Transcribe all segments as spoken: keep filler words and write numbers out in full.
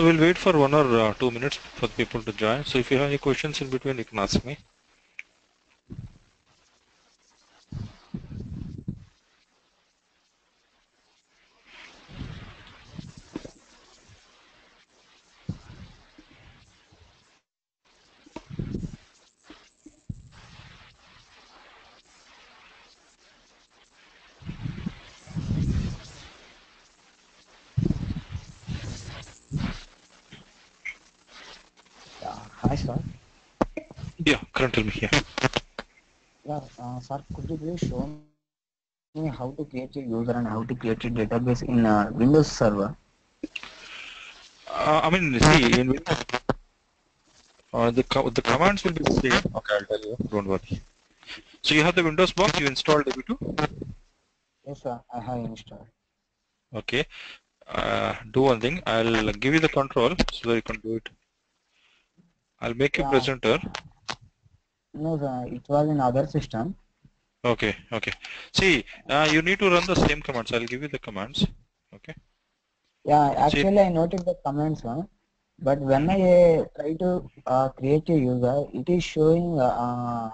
So we'll wait for one or uh, two minutes for people to join. So if you have any questions in between, you can ask me. Hi, sir. Yeah, Kiran, tell me here. Yeah, uh, sir, could you please show me how to create a user and how to create a database in uh, Windows Server? Uh, I mean, see, in Windows, uh, the co the commands will be the same. Okay, I'll tell you. Don't worry. So you have the Windows box. You installed D B two? Yes, sir. I have installed. Okay. Uh, do one thing. I'll give you the control so that you can do it. I'll make you yeah. presenter. No, sir. It was in other system. Okay, okay. See, uh, you need to run the same commands. I'll give you the commands. Okay. Yeah, actually, See. I noted the commands, huh? But when I try to uh, create a user, it is showing uh,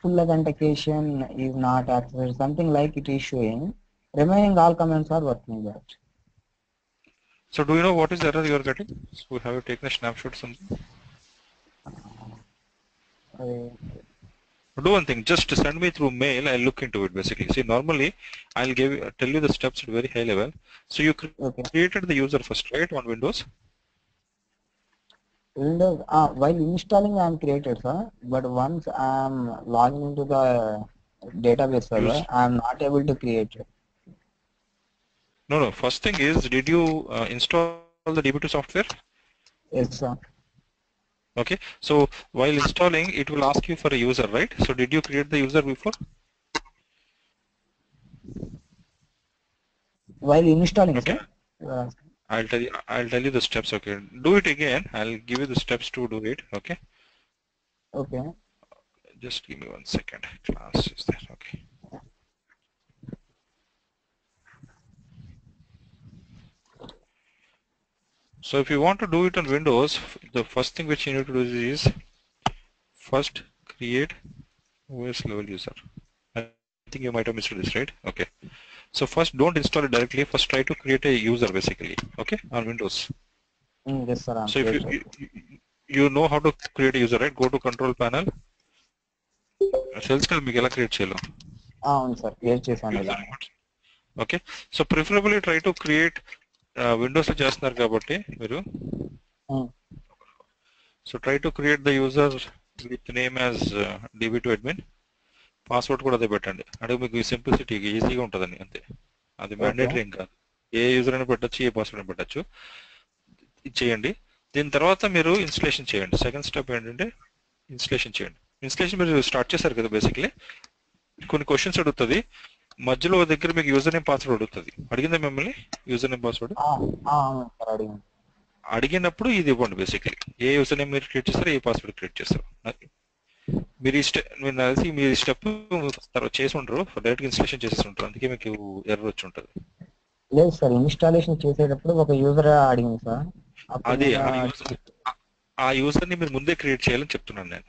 full authentication is not accessed. Something like it is showing. Remaining all commands are working that. So do you know what is the error you are getting? So have you taken a snapshot something? Do one thing, just send me through mail, I'll look into it basically. See, normally I'll give tell you the steps at very high level. So you okay. created the user first, right, on Windows? Windows, uh, while installing I am created, sir, but once I am logging into the database server, I am not able to create it. No, no. First thing is, did you uh, install the D B two software? Yes, sir. Okay. So while installing, it will ask you for a user, right? So did you create the user before? While installing, okay. Sir. Uh, I'll tell you. I'll tell you the steps. Okay. Do it again. I'll give you the steps to do it. Okay. Okay. Just give me one second. Class is there. Okay. So if you want to do it on Windows, the first thing which you need to do is first create O S level user. I think you might have missed this, right? Okay. So first, don't install it directly. First, try to create a user basically. Okay, on Windows. Mm, yes, sir. I'm so if you, you you know how to create a user, right? Go to Control Panel. Sales kal migela create chelo. Ah, sir. Create chelo. Okay. So preferably try to create. Uh, Windows lo chestunar kabatti miru so try to create the user with name as uh, D B two admin password kuda ade pettandi adu meeku simplicity ki easy ga untadani ante adi mandatory em kaadu e user ani pettachu e password ani pettachu cheyandi din tarvata miru installation cheyandi second step entante installation cheyandi installation miru start chesaru kada basically konni questions adutadi మధ్యలో దగ్గర మీకు user name password వస్తుంది అడిగిందా మిమ్మల్ని user name password అడిగినప్పుడు ఇది ఇవ్వండి basically ఏ user name మీరు క్రియేట్ చేస్తారు ఏ పాస్వర్డ్ క్రియేట్ చేస్తారు మీరు ఈ స్టెప్ మీరు కలిసి మీరు స్టెప్ తర్వాత చేసి ఉంటారు డైరెక్ట్ ఇన్స్టాలేషన్ చేసేసి ఉంటారు అందుకే మీకు ఎర్రర్ వచ్చి ఉంటుంది లేదు సార్ ఇన్స్టాలేషన్ చేసేటప్పుడు ఒక యూజర్ అడిగింది సార్ అదే ఆ యూజర్ ని మీరు ముందే క్రియేట్ చేయాలని చెప్తున్నాను నేను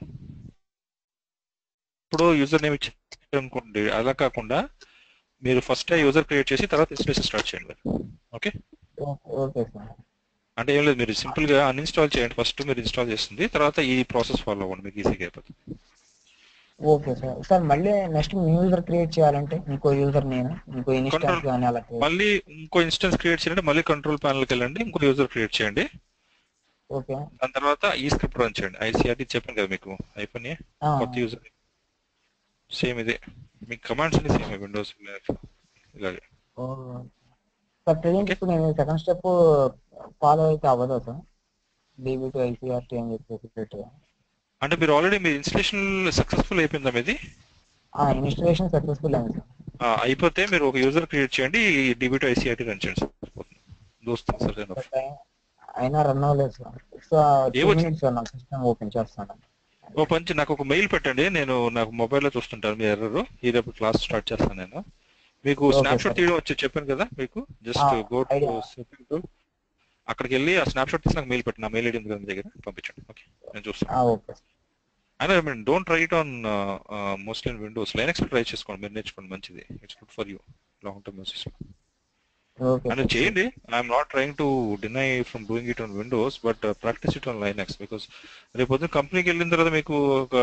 ఇప్పుడు యూజర్ నేమ్ ఇచ్చారనుకోండి అలా కాకుండా మీరు ఫస్ట్ ఆ యూజర్ క్రియేట్ చేసి తర్వాత ఇన్స్టాలేషన్ స్టార్ట్ చేయండి ఓకే ఓకే సార్ అంటే ఏం లేదు మీరు సింపుల్ గా అన్ఇన్స్టాల్ చేయండి ఫస్ట్ మీరు ఇన్స్టాల్ చేస్తుంది తర్వాత ఈ ప్రాసెస్ ఫాలో అవ్వండి మీకు ఈజీగా అయిపోతుంది ఓకే సార్ సార్ మళ్ళీ నెక్స్ట్ మీ యూజర్ క్రియేట్ చేయాలంటే ఇంకో యూజర్ నేమ్ ఇంకో ఇన్స్టాన్స్ గాని అలా మళ్ళీ ఇంకో ఇన్స్టాన్స్ క్రియేట్ చేయాలంటే మళ్ళీ కంట్రోల్ ప్యానెల్ కి వెళ్ళండి ఇంకో యూజర్ క్రియేట్ చేయండి ఓకే దాని తర్వాత ఈ స్క్రిప్ట్ రన్ చేయండి ఐసీఆర్టీ చెప్పాను కదా మీకు అయిపోయినా కొత్త యూజర్ సేమ్ ఇదే మీ కమాండ్స్ ని సేమ్ విండోస్ ఇలాగే సార్ ప్రెజెంట్ ఇప్పుడు నేను సెకండ్ స్టెప్ ఫాలో అయితే అవ్వదా sir D B two I C R T అని చెప్పేసి అంటే మీరు ఆల్రెడీ మీ ఇన్స్టలేషన్ సక్సెస్ఫుల్ అయిపోయిందా మీది? ఆ ఇన్స్టలేషన్ సక్సెస్ఫుల్ అయింది సార్. ఆ అయిపోతే మీరు ఒక యూజర్ క్రియేట్ చేయండి, డిబి2 ఐసిఆర్టీ రన్ చేయండి సార్. దోస్తా సార్ అయినా రన్ అవ్వలేదు సార్. టూ మినిట్స్ నా సిస్టమ్ ఓపెన్ చేస్తాను. ఓ పంచి నాకు ఒక మెయిల్ పెట్టండి, నేను నాకు మొబైల్లో చూస్తుంటాను మీ ఎర్రర్. ఈ రేపు క్లాస్ స్టార్ట్ చేస్తాను నేను. మీకు స్నాప్ షాట్ తీయడం వచ్చి చెప్పాను కదా, మీకు just go to setting to అక్కడికి వెళ్ళి ఆ స్నాప్ షాట్ తీసి నాకు మెయిల్ పెట్టండి. నా మెయిల్ ఐడి ఉంది కదా మీ దగ్గర, పంపించండి. ఓకే నేను చూస్తాను. అయినా mean don't try it on mostly on Windows, Linux try చేసుకోండి, మీరు నేర్చుకోండి, మంచిది. It's good for you long term usage. అది చేయండి. I'm not trying to deny from doing it on Windows, but practice it on Linux, because రేపు పొద్దున కంపెనీకి వెళ్ళిన తర్వాత మీకు ఒక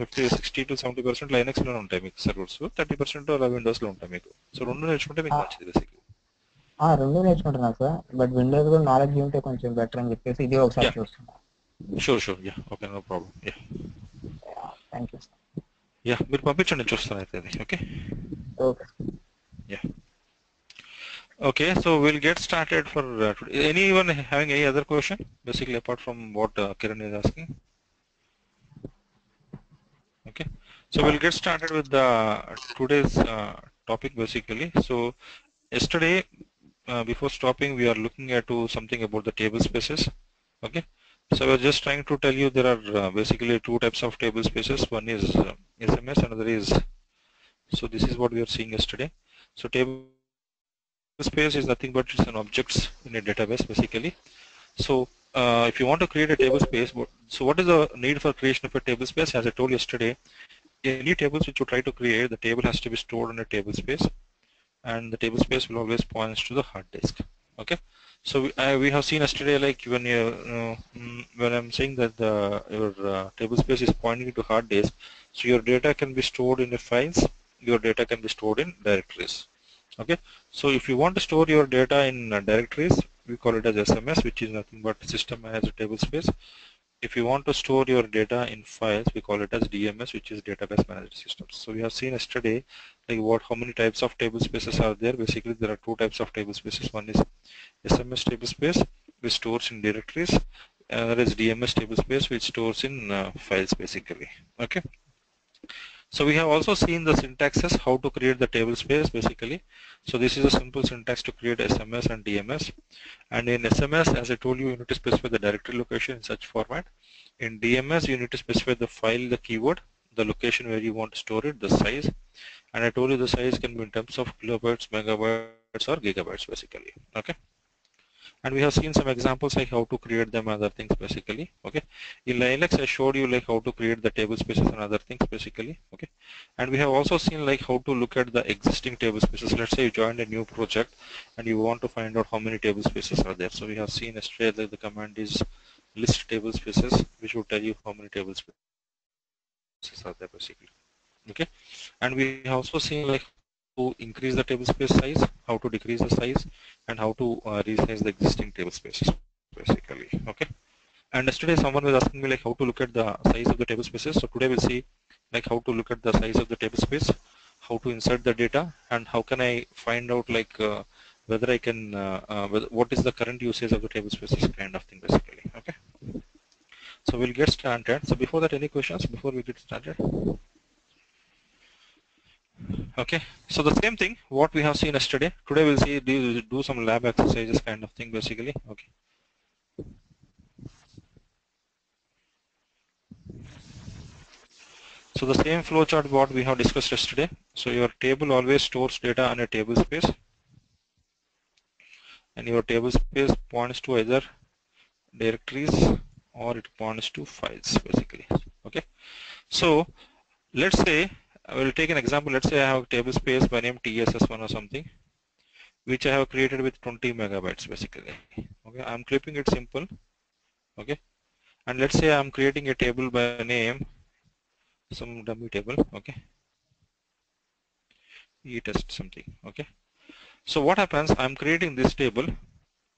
fifty sixty to seventy percent Linux లో ఉంటాయి మీకు సర్వర్స్, థర్టీ పర్సెంట్ అలా విండోస్ లో ఉంటాయి మీకు. సో రెండు నేర్చుకుంటే మీకు మంచిది. బేసిక్ రెండు నేర్చుకుంటున్నాను సార్, బట్ విండోస్ కూడా నాలెడ్జ్ ఉంటే కొంచెం బెటర్ అని చెప్పేసి ఇది ఒకసారి చూస్తున్నాను. Sure sure yeah okay no problem yeah thank you sir. Yeah మీరు పంపించండి, చూస్తాను అయితే అది. Okay okay yeah Okay, so we'll get started for uh, today. Anyone having any other question, basically apart from what uh, Kiran is asking? Okay, so we'll get started with the today's uh, topic basically. So yesterday, uh, before stopping, we are looking at to something about the table spaces. Okay, so we're just trying to tell you there are uh, basically two types of table spaces. One is uh, S M S, another is. So this is what we are seeing yesterday. So table space is nothing but it's an objects in a database basically. So uh, if you want to create a table space, so what is the need for creation of a table space? As I told yesterday, any tables which you try to create, the table has to be stored in a table space, and the table space will always point to the hard disk. Okay, so we, I, we have seen yesterday, like when you, uh, when I'm saying that the your uh, table space is pointing to hard disk, so your data can be stored in the files, your data can be stored in directories. Okay, so if you want to store your data in directories, we call it as S M S, which is nothing but system as a table space. If you want to store your data in files, we call it as D M S, which is database management systems. So we have seen yesterday like what how many types of table spaces are there. Basically there are two types of table spaces. One is S M S table space, which stores in directories, and there is D M S table space, which stores in uh, files basically. Okay, so we have also seen the syntaxes how to create the table space basically. So this is a simple syntax to create S M S and D M S. And in S M S, as I told you, you need to specify the directory location in such format. In D M S, you need to specify the file, the keyword, the location where you want to store it, the size. And I told you the size can be in terms of kilobytes, megabytes, or gigabytes basically. Okay. And we have seen some examples like how to create them, other things basically. Okay, in Linux I showed you like how to create the table spaces and other things basically. Okay, and we have also seen like how to look at the existing table spaces. Let's say you joined a new project and you want to find out how many table spaces are there. So we have seen yesterday that the command is list table spaces, which will tell you how many table spaces are there basically. Okay, and we have also seen like to increase the table space size, how to decrease the size, and how to uh, resize the existing table spaces basically. Okay, and yesterday someone was asking me like how to look at the size of the table spaces. So today we'll see like how to look at the size of the table space, how to insert the data, and how can I find out like uh, whether I can uh, uh, whether, what is the current usage of the table spaces kind of thing basically. Okay, so we'll get started. So before that, any questions before we get started? Okay, so the same thing what we have seen yesterday, today we'll see do, do some lab exercises kind of thing basically. Okay, so the same flowchart what we have discussed yesterday. So your table always stores data on a table space, and your table space points to either directories or it points to files basically. Okay, so let's say I will take an example. Let's say I have a table space by name T S S one or something, which I have created with twenty megabytes basically. Okay, I am keeping it simple. Okay, and let's say I am creating a table by name, some dummy table. Okay, e test something. Okay, so what happens? I am creating this table.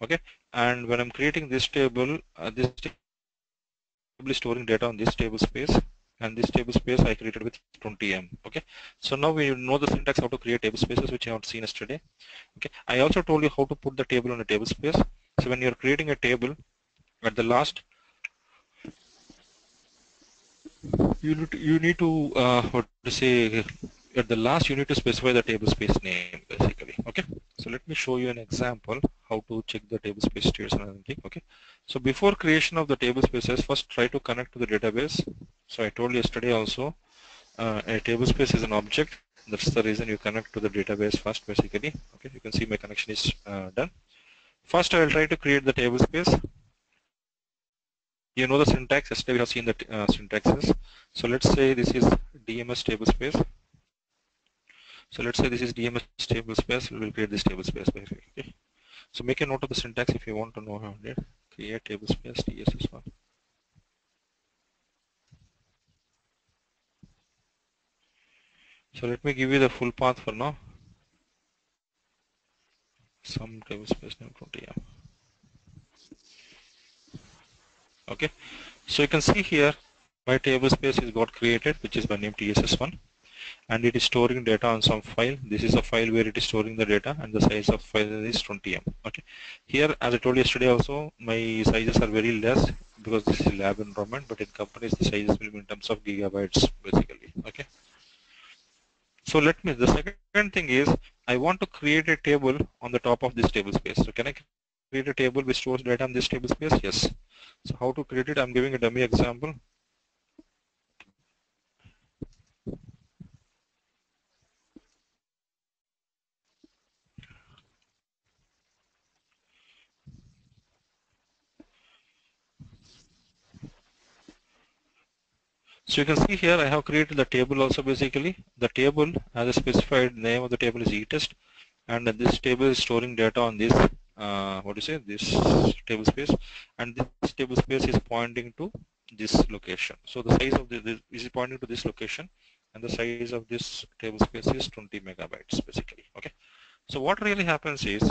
Okay, and when I am creating this table, uh, this table is storing data on this table space. And this table space I created with twenty megabytes. Okay, so now we know the syntax how to create table spaces, which I have seen yesterday. Okay, I also told you how to put the table on a table space. So when you are creating a table, at the last, you you need to uh, what to say at the last you need to specify the table space name basically. Okay, so let me show you an example how to check the table space tiers and everything. Okay, so before creation of the table spaces, first try to connect to the database. So I told yesterday also uh, a table space is an object. That's the reason you connect to the database first basically. Okay, you can see my connection is uh, done. First I will try to create the table space. You know the syntax, yesterday we have seen the uh, syntaxes. So let's say this is D M S table space. So let's say this is D M S table space, we will create this table space basically. Okay. So make a note of the syntax if you want to know how to create table space D S S one. So let me give you the full path for now. Some table space name twenty. Okay, so you can see here my table space is got created, which is by name T S S one, and it is storing data on some file. This is a file where it is storing the data, and the size of file is twenty M. Okay, here as I told yesterday also, my sizes are very less because this is lab environment, but in companies the sizes will be in terms of gigabytes basically. Okay. So let me, the second thing is, I want to create a table on the top of this table space. So can I create a table which stores data on this table space? Yes. So how to create it? I'm giving a dummy example. So you can see here I have created the table also basically. The table has a specified name of the table is etest, and this table is storing data on this uh, what do you say this table space, and this table space is pointing to this location. So the size of the, this is pointing to this location, and the size of this table space is twenty megabytes basically. Okay. So what really happens is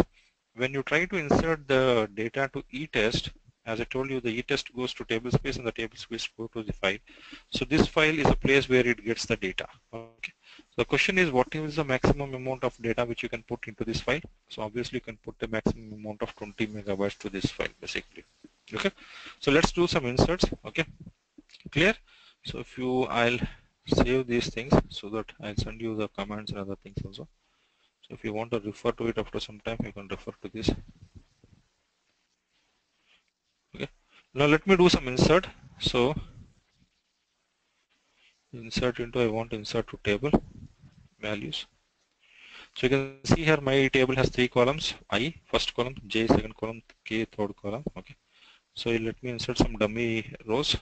when you try to insert the data to etest, as I told you, the etest goes to table space and the table space goes to the file. So this file is a place where it gets the data. Okay. So the question is, what is the maximum amount of data which you can put into this file? So obviously you can put the maximum amount of twenty megabytes to this file basically. Okay. So let's do some inserts. Okay. Clear? So if you, I'll save these things so that I'll send you the commands and other things also. So if you want to refer to it after some time, you can refer to this. Okay. Now let me do some insert. So insert into, I want to insert to table values. So you can see here my table has three columns: I first column, J second column, K third column. Okay. So let me insert some dummy rows.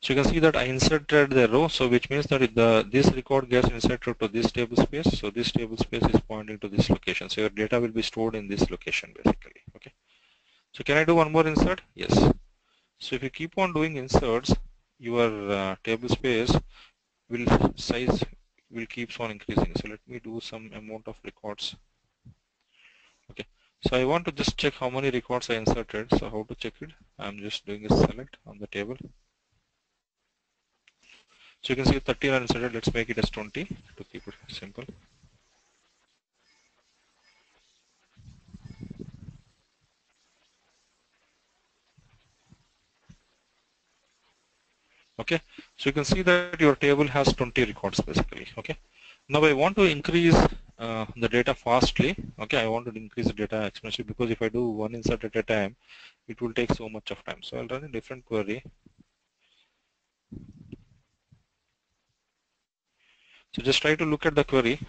So you can see that I inserted the row, so which means that if the this record gets inserted to this table space, so this table space is pointing to this location. So your data will be stored in this location basically. Okay. So can I do one more insert? Yes. So if you keep on doing inserts, your uh, table space will size will keeps on increasing. So let me do some amount of records. Okay. So I want to just check how many records I inserted. So how to check it? I'm just doing a select on the table. So you can see thirteen are inserted. Let's make it as twenty to keep it simple. Okay, so you can see that your table has twenty records basically. Okay, now I want to increase uh, the data fastly. Okay, I want to increase the data exponentially because if I do one insert at a time, it will take so much of time. So I'll run a different query. So just try to look at the query.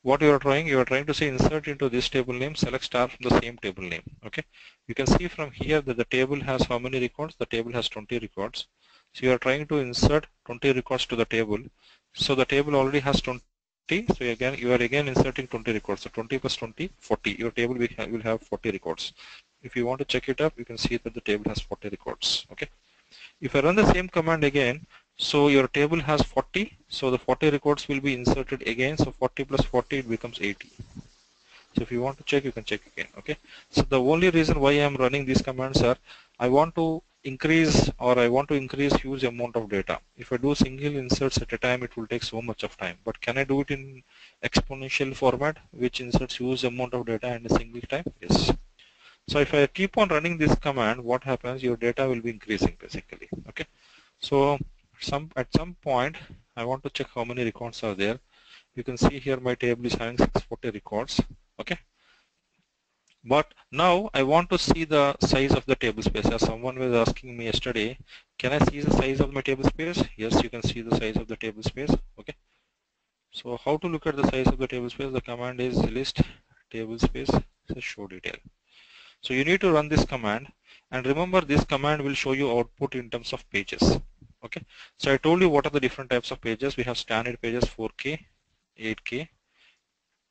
What you are trying, you are trying to say insert into this table name, select star from the same table name. Okay. You can see from here that the table has how many records? The table has twenty records. So you are trying to insert twenty records to the table. So the table already has twenty. So again, you are again inserting twenty records. So twenty plus twenty, forty. Your table will have forty records. If you want to check it up, you can see that the table has forty records. Okay. If I run the same command again, so your table has forty, so the forty records will be inserted again. So forty plus forty, it becomes eighty. So if you want to check, you can check again. Okay. So the only reason why I am running these commands are I want to increase or I want to increase huge amount of data. If I do single inserts at a time, it will take so much of time. But can I do it in exponential format, which inserts huge amount of data in a single time? Yes. So if I keep on running this command, what happens? Your data will be increasing basically. Okay. So some at some point, I want to check how many records are there. You can see here my table is having six hundred forty records. Okay. But now I want to see the size of the table space. As someone was asking me yesterday, can I see the size of my table space? Yes, you can see the size of the table space. Okay. So how to look at the size of the table space? The command is list table space show detail. So you need to run this command, and remember this command will show you output in terms of pages. Okay. So I told you what are the different types of pages. We have standard pages four K, eight K,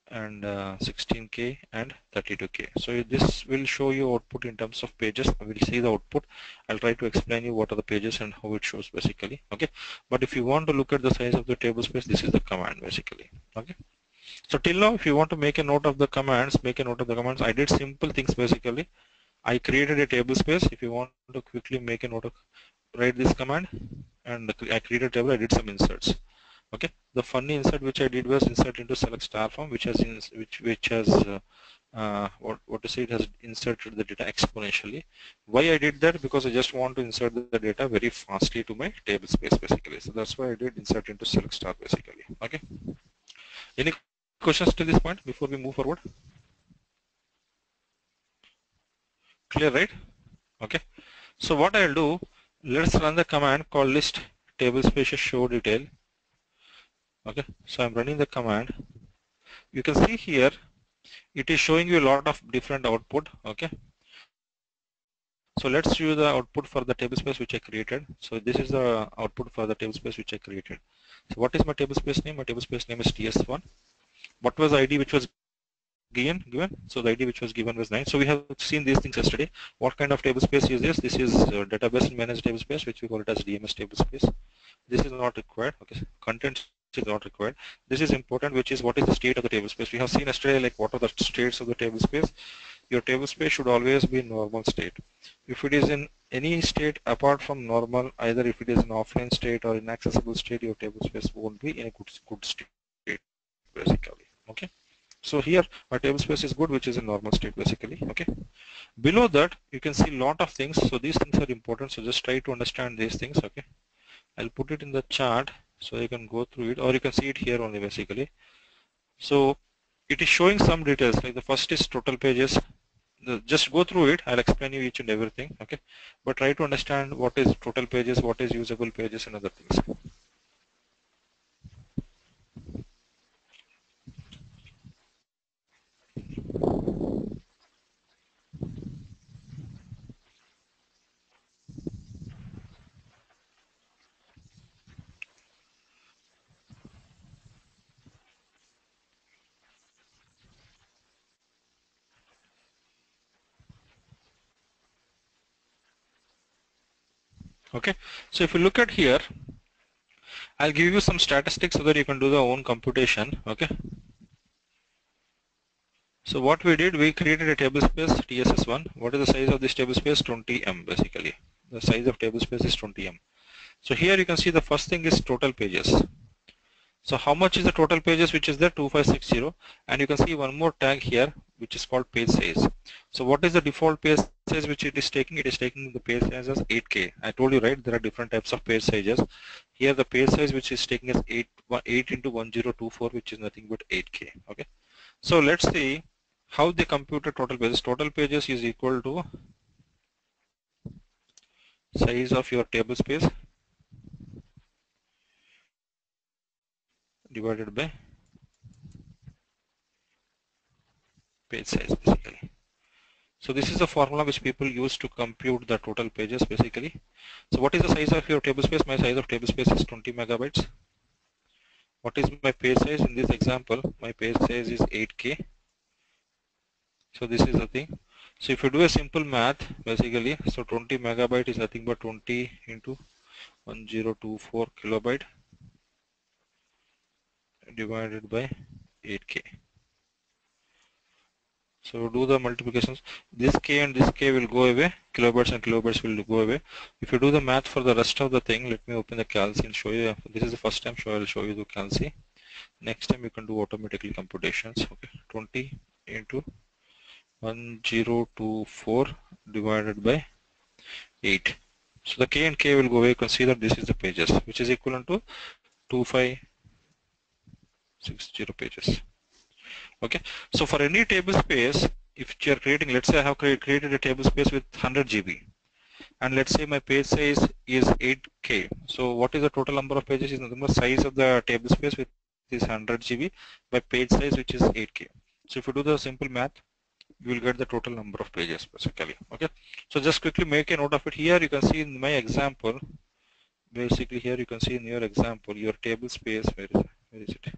and uh, sixteen K and thirty-two K. So this will show you output in terms of pages. I will see the output. I'll try to explain you what are the pages and how it shows basically. Okay. But if you want to look at the size of the table space, this is the command basically. Okay. So till now, if you want to make a note of the commands, make a note of the commands. I did simple things basically. I created a table space. If you want to quickly make a note of, write this command, and I created a table. I did some inserts. Okay, the funny insert which I did was insert into select star form, which has in, which which has uh, uh, what what to say it has inserted the data exponentially. Why I did that? Because I just want to insert the data very fastly to my table space basically. So that's why I did insert into select star basically. Okay. Any questions to this point before we move forward? Clear, right? Okay. So what I'll do? Let's run the command called list table space show detail. Okay, so I'm running the command. You can see here it is showing you a lot of different output. Okay, so let's view the output for the table space which I created. So this is the output for the table space which I created. So what is my table space name? My table space name is T S one. What was the I D which was given? Given. So the I D which was given was nine. So we have seen these things yesterday. What kind of table space is this? This is uh, database managed table space, which we call it as D M S table space. This is not required. Okay, content is not required. This is important, which is what is the state of the table space. We have seen yesterday, like what are the states of the table space. Your table space should always be in normal state. If it is in any state apart from normal, either if it is in offline state or inaccessible state, your table space won't be in a good good state basically. Okay. So here our table space is good, which is in normal state basically. Okay. Below that you can see a lot of things. So these things are important. So just try to understand these things. Okay. I'll put it in the chart, so you can go through it, or you can see it here only basically. So it is showing some details, like the first is total pages. The, just go through it. I'll explain you each and everything. Okay, but try to understand what is total pages, what is usable pages, and other things. Okay, so if you look at here, I'll give you some statistics so that you can do your own computation. Okay, so what we did, we created a table space T S S one. What is the size of this table space? twenty M basically. The size of table space is twenty M. So here you can see the first thing is total pages. So how much is the total pages which is there? two five six zero. And you can see one more tag here which is called page size. So what is the default page size which it is taking? It is taking the page size as eight K. I told you, right, there are different types of page sizes. Here the page size which is taking is eight into ten twenty-four, which is nothing but eight K. Okay. So let's see how they compute the total pages. Total pages is equal to size of your table space divided by page size basically. So this is the formula which people use to compute the total pages basically. So what is the size of your table space? My size of table space is twenty megabytes. What is my page size? In this example, my page size is eight K. So this is the thing. So if you do a simple math basically, so twenty megabyte is nothing but twenty into ten twenty-four kilobyte divided by eight K. So do the multiplications. This K and this K will go away. Kilobytes and kilobytes will go away. If you do the math for the rest of the thing, let me open the calc and show you. This is the first time, so I'll show you the calc. Next time you can do automatically computations. Okay, twenty into one thousand twenty-four divided by eight. So the K and K will go away. You can see that this is the pages, which is equivalent to two thousand five hundred sixty pages. Okay. So for any table space, if you are creating, let's say I have created a table space with one hundred G B, and let's say my page size is eight K. So what is the total number of pages? Is the number size of the table space with this one hundred G B by page size, which is eight K. So if you do the simple math, you will get the total number of pages basically. Okay. So just quickly make a note of it here. You can see in my example, basically here you can see in your example, your table space, where is it? Where is it?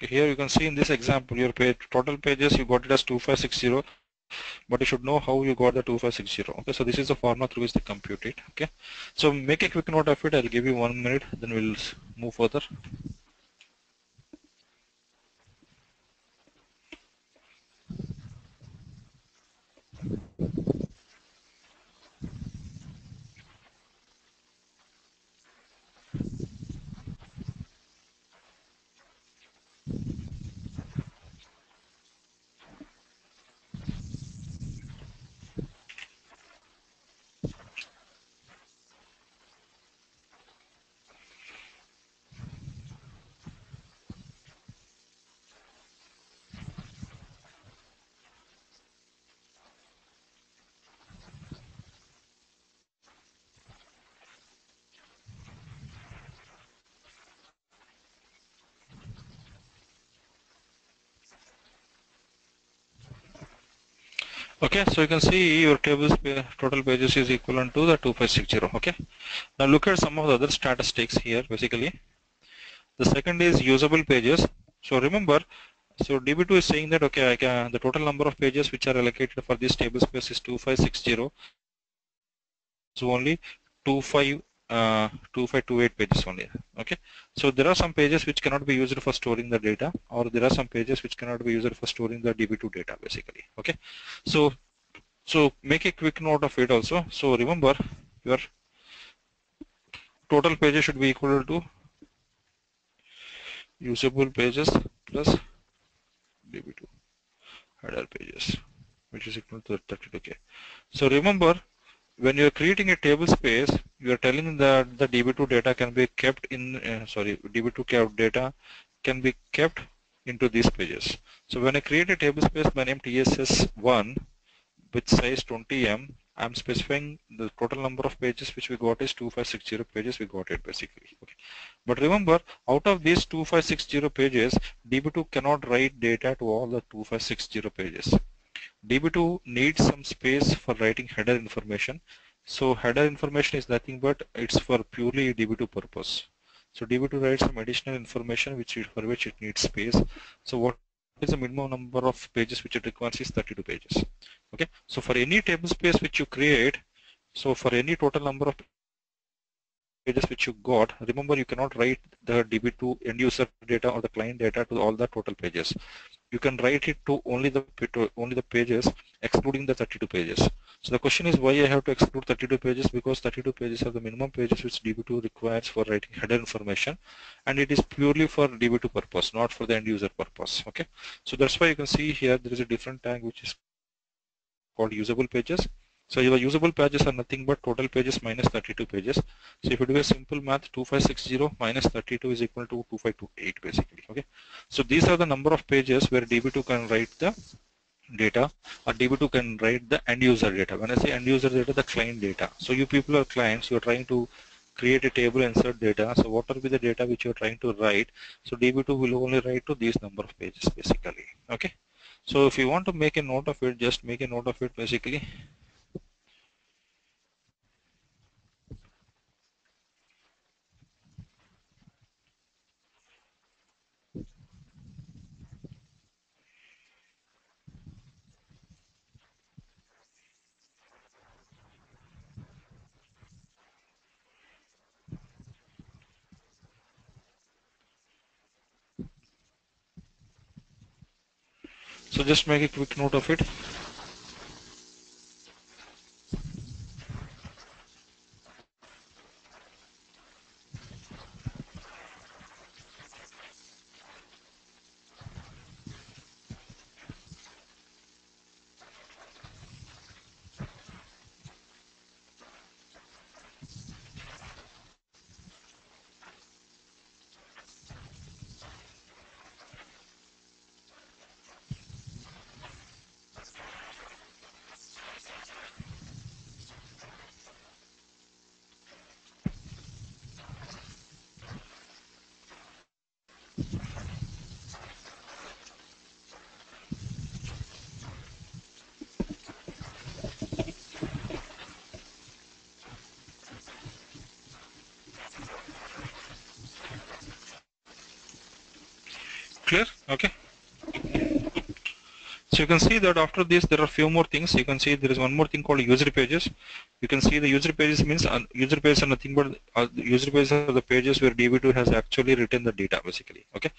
Here you can see in this example your page, total pages, you got it as two thousand five hundred sixty, but you should know how you got the two thousand five hundred sixty. Okay, so this is the formula through which they compute it. Okay, so make a quick note of it. I'll give you one minute, then we'll move further. Okay, so you can see your table total pages is equivalent to the two thousand five hundred sixty. Okay, now look at some of the other statistics here. Basically, the second is usable pages. So remember, so D B two is saying that okay, I can, the total number of pages which are allocated for this table space is two thousand five hundred sixty. So only two thousand five hundred twenty-five twenty-eight pages only. Okay, so there are some pages which cannot be used for storing the data, or there are some pages which cannot be used for storing the D B two data basically. Okay, so so make a quick note of it also. So remember, your total pages should be equal to usable pages plus D B two header pages, which is equal to thirty-two K. So remember, when you are creating a table space, you are telling that the D B two data can be kept in, uh, sorry, D B two data can be kept into these pages. So when I create a table space by name T S S one with size twenty M, I am specifying the total number of pages which we got is two thousand five hundred sixty pages, we got it basically. Okay. But remember, out of these two thousand five hundred sixty pages, D B two cannot write data to all the two thousand five hundred sixty pages. D B two needs some space for writing header information. So header information is nothing but it's for purely D B two purpose. So D B two writes some additional information which it, for which it needs space. So what is the minimum number of pages which it requires is thirty-two pages. Okay. So for any table space which you create, so for any total number of pages which you got, remember you cannot write the D B two end user data or the client data to all the total pages. You can write it to only the to only the pages excluding the thirty-two pages. So the question is why I have to exclude thirty-two pages, because thirty-two pages are the minimum pages which D B two requires for writing header information, and it is purely for D B two purpose, not for the end user purpose. Okay, so that's why you can see here there is a different tag which is called usable pages. So your usable pages are nothing but total pages minus thirty-two pages. So if you do a simple math, two thousand five hundred sixty minus thirty-two is equal to two thousand five hundred twenty-eight basically. Okay. So these are the number of pages where D B two can write the data, or D B two can write the end user data. When I say end user data, the client data. So you people are clients, you are trying to create a table, insert data. So what will be the data which you are trying to write? So D B two will only write to these number of pages basically. Okay. So if you want to make a note of it, just make a note of it basically. So just make a quick note of it. Clear? Okay. So you can see that after this there are few more things. You can see there is one more thing called user pages. You can see the user pages means uh, user pages are nothing but uh, user pages are the pages where D B two has actually written the data basically. Okay.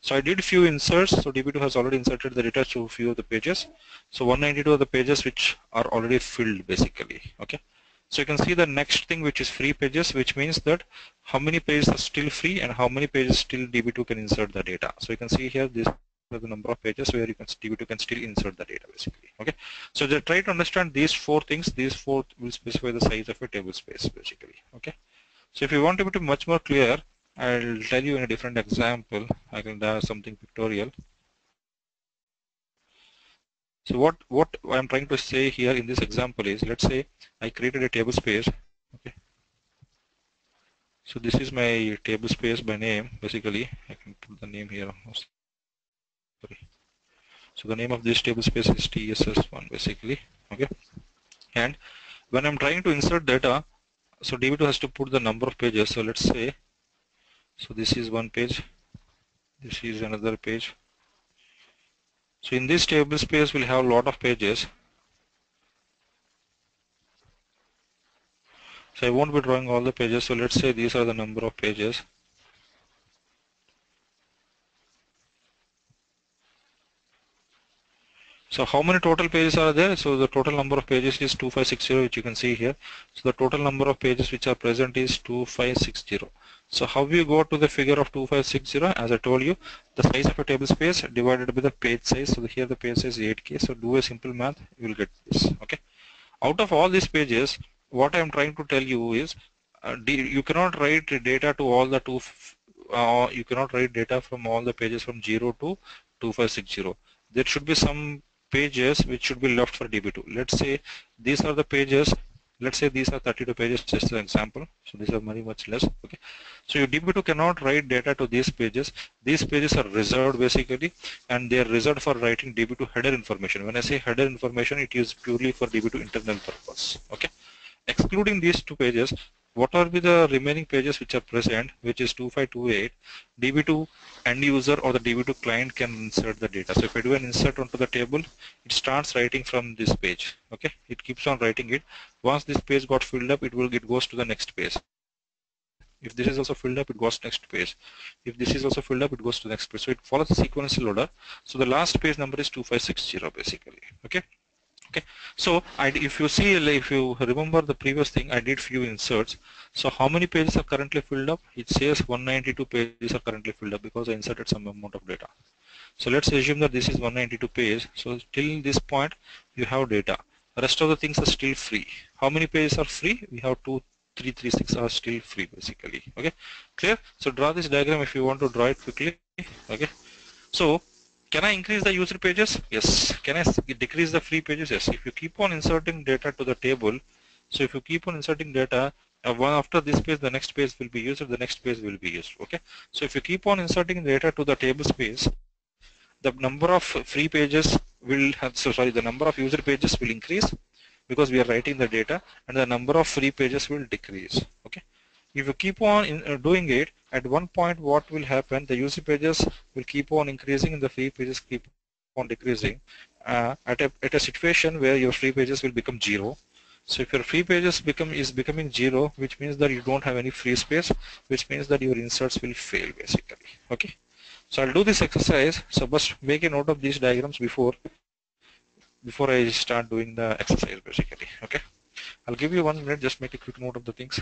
So I did few inserts. So D B two has already inserted the data to few of the pages. So one ninety-two of the pages which are already filled basically. Okay. So you can see the next thing which is free pages, which means that how many pages are still free and how many pages still D B two can insert the data. So you can see here this is the number of pages where you can D B two can still insert the data basically. Okay. So just try to understand these four things. These four will specify the size of a table space basically. Okay. So if you want to be much more clear, I'll tell you in a different example. I can do something pictorial. So what, what I'm trying to say here in this example is, let's say I created a table space, okay. So this is my table space by name, basically. I can put the name here. Sorry. So the name of this table space is T S S one, basically, okay. And when I'm trying to insert data, so D B two has to put the number of pages. So let's say, so this is one page, this is another page. So in this table space we'll have a lot of pages. So I won't be drawing all the pages. So let's say these are the number of pages. So how many total pages are there? So the total number of pages is two five six zero, which you can see here. So the total number of pages which are present is two five six zero. So how we go to the figure of two five six zero? As I told you, the size of a table space divided by the page size. So here the page size is eight K. So do a simple math, you will get this. Okay. Out of all these pages, what I am trying to tell you is, uh, you cannot write data to all the two. Uh, you cannot write data from all the pages from zero to two five six zero. There should be some pages which should be left for D B two. Let's say these are the pages. Let's say these are thirty-two pages, just an example. So these are very much less. Okay. So your D B two cannot write data to these pages. These pages are reserved basically, and they are reserved for writing D B two header information. When I say header information, it is purely for D B two internal purpose. Okay. Excluding these two pages, what are the remaining pages which are present, which is two five two eight, D B two end user or the D B two client can insert the data. So if I do an insert onto the table, it starts writing from this page. Okay, it keeps on writing it. Once this page got filled up, it will it goes to the next page. If this is also filled up, it goes to next page. If this is also filled up, it goes to the next page. So it follows the sequential order. So the last page number is two five six zero basically. Okay. Okay, so I, if you see, if you remember the previous thing, I did few inserts. So how many pages are currently filled up? It says one ninety-two pages are currently filled up because I inserted some amount of data. So let's assume that this is one ninety-two pages. So till this point, you have data. The rest of the things are still free. How many pages are free? We have two three three six are still free basically. Okay, clear? So draw this diagram if you want to draw it quickly. Okay, so can I increase the user pages? Yes. Can I decrease the free pages? Yes. If you keep on inserting data to the table, so if you keep on inserting data, uh, one after this page, the next page will be used, or the next page will be used. Okay. So if you keep on inserting data to the table space, the number of free pages will have, so sorry, the number of user pages will increase because we are writing the data, and the number of free pages will decrease. Okay. If you keep on in, uh, doing it, at one point what will happen, the user pages will keep on increasing and the free pages keep on decreasing uh, at, a, at a situation where your free pages will become zero. So if your free pages become is becoming zero, which means that you don't have any free space, which means that your inserts will fail basically. Okay. So I'll do this exercise. So just make a note of these diagrams before, before I start doing the exercise basically. Okay. I'll give you one minute, just make a quick note of the things.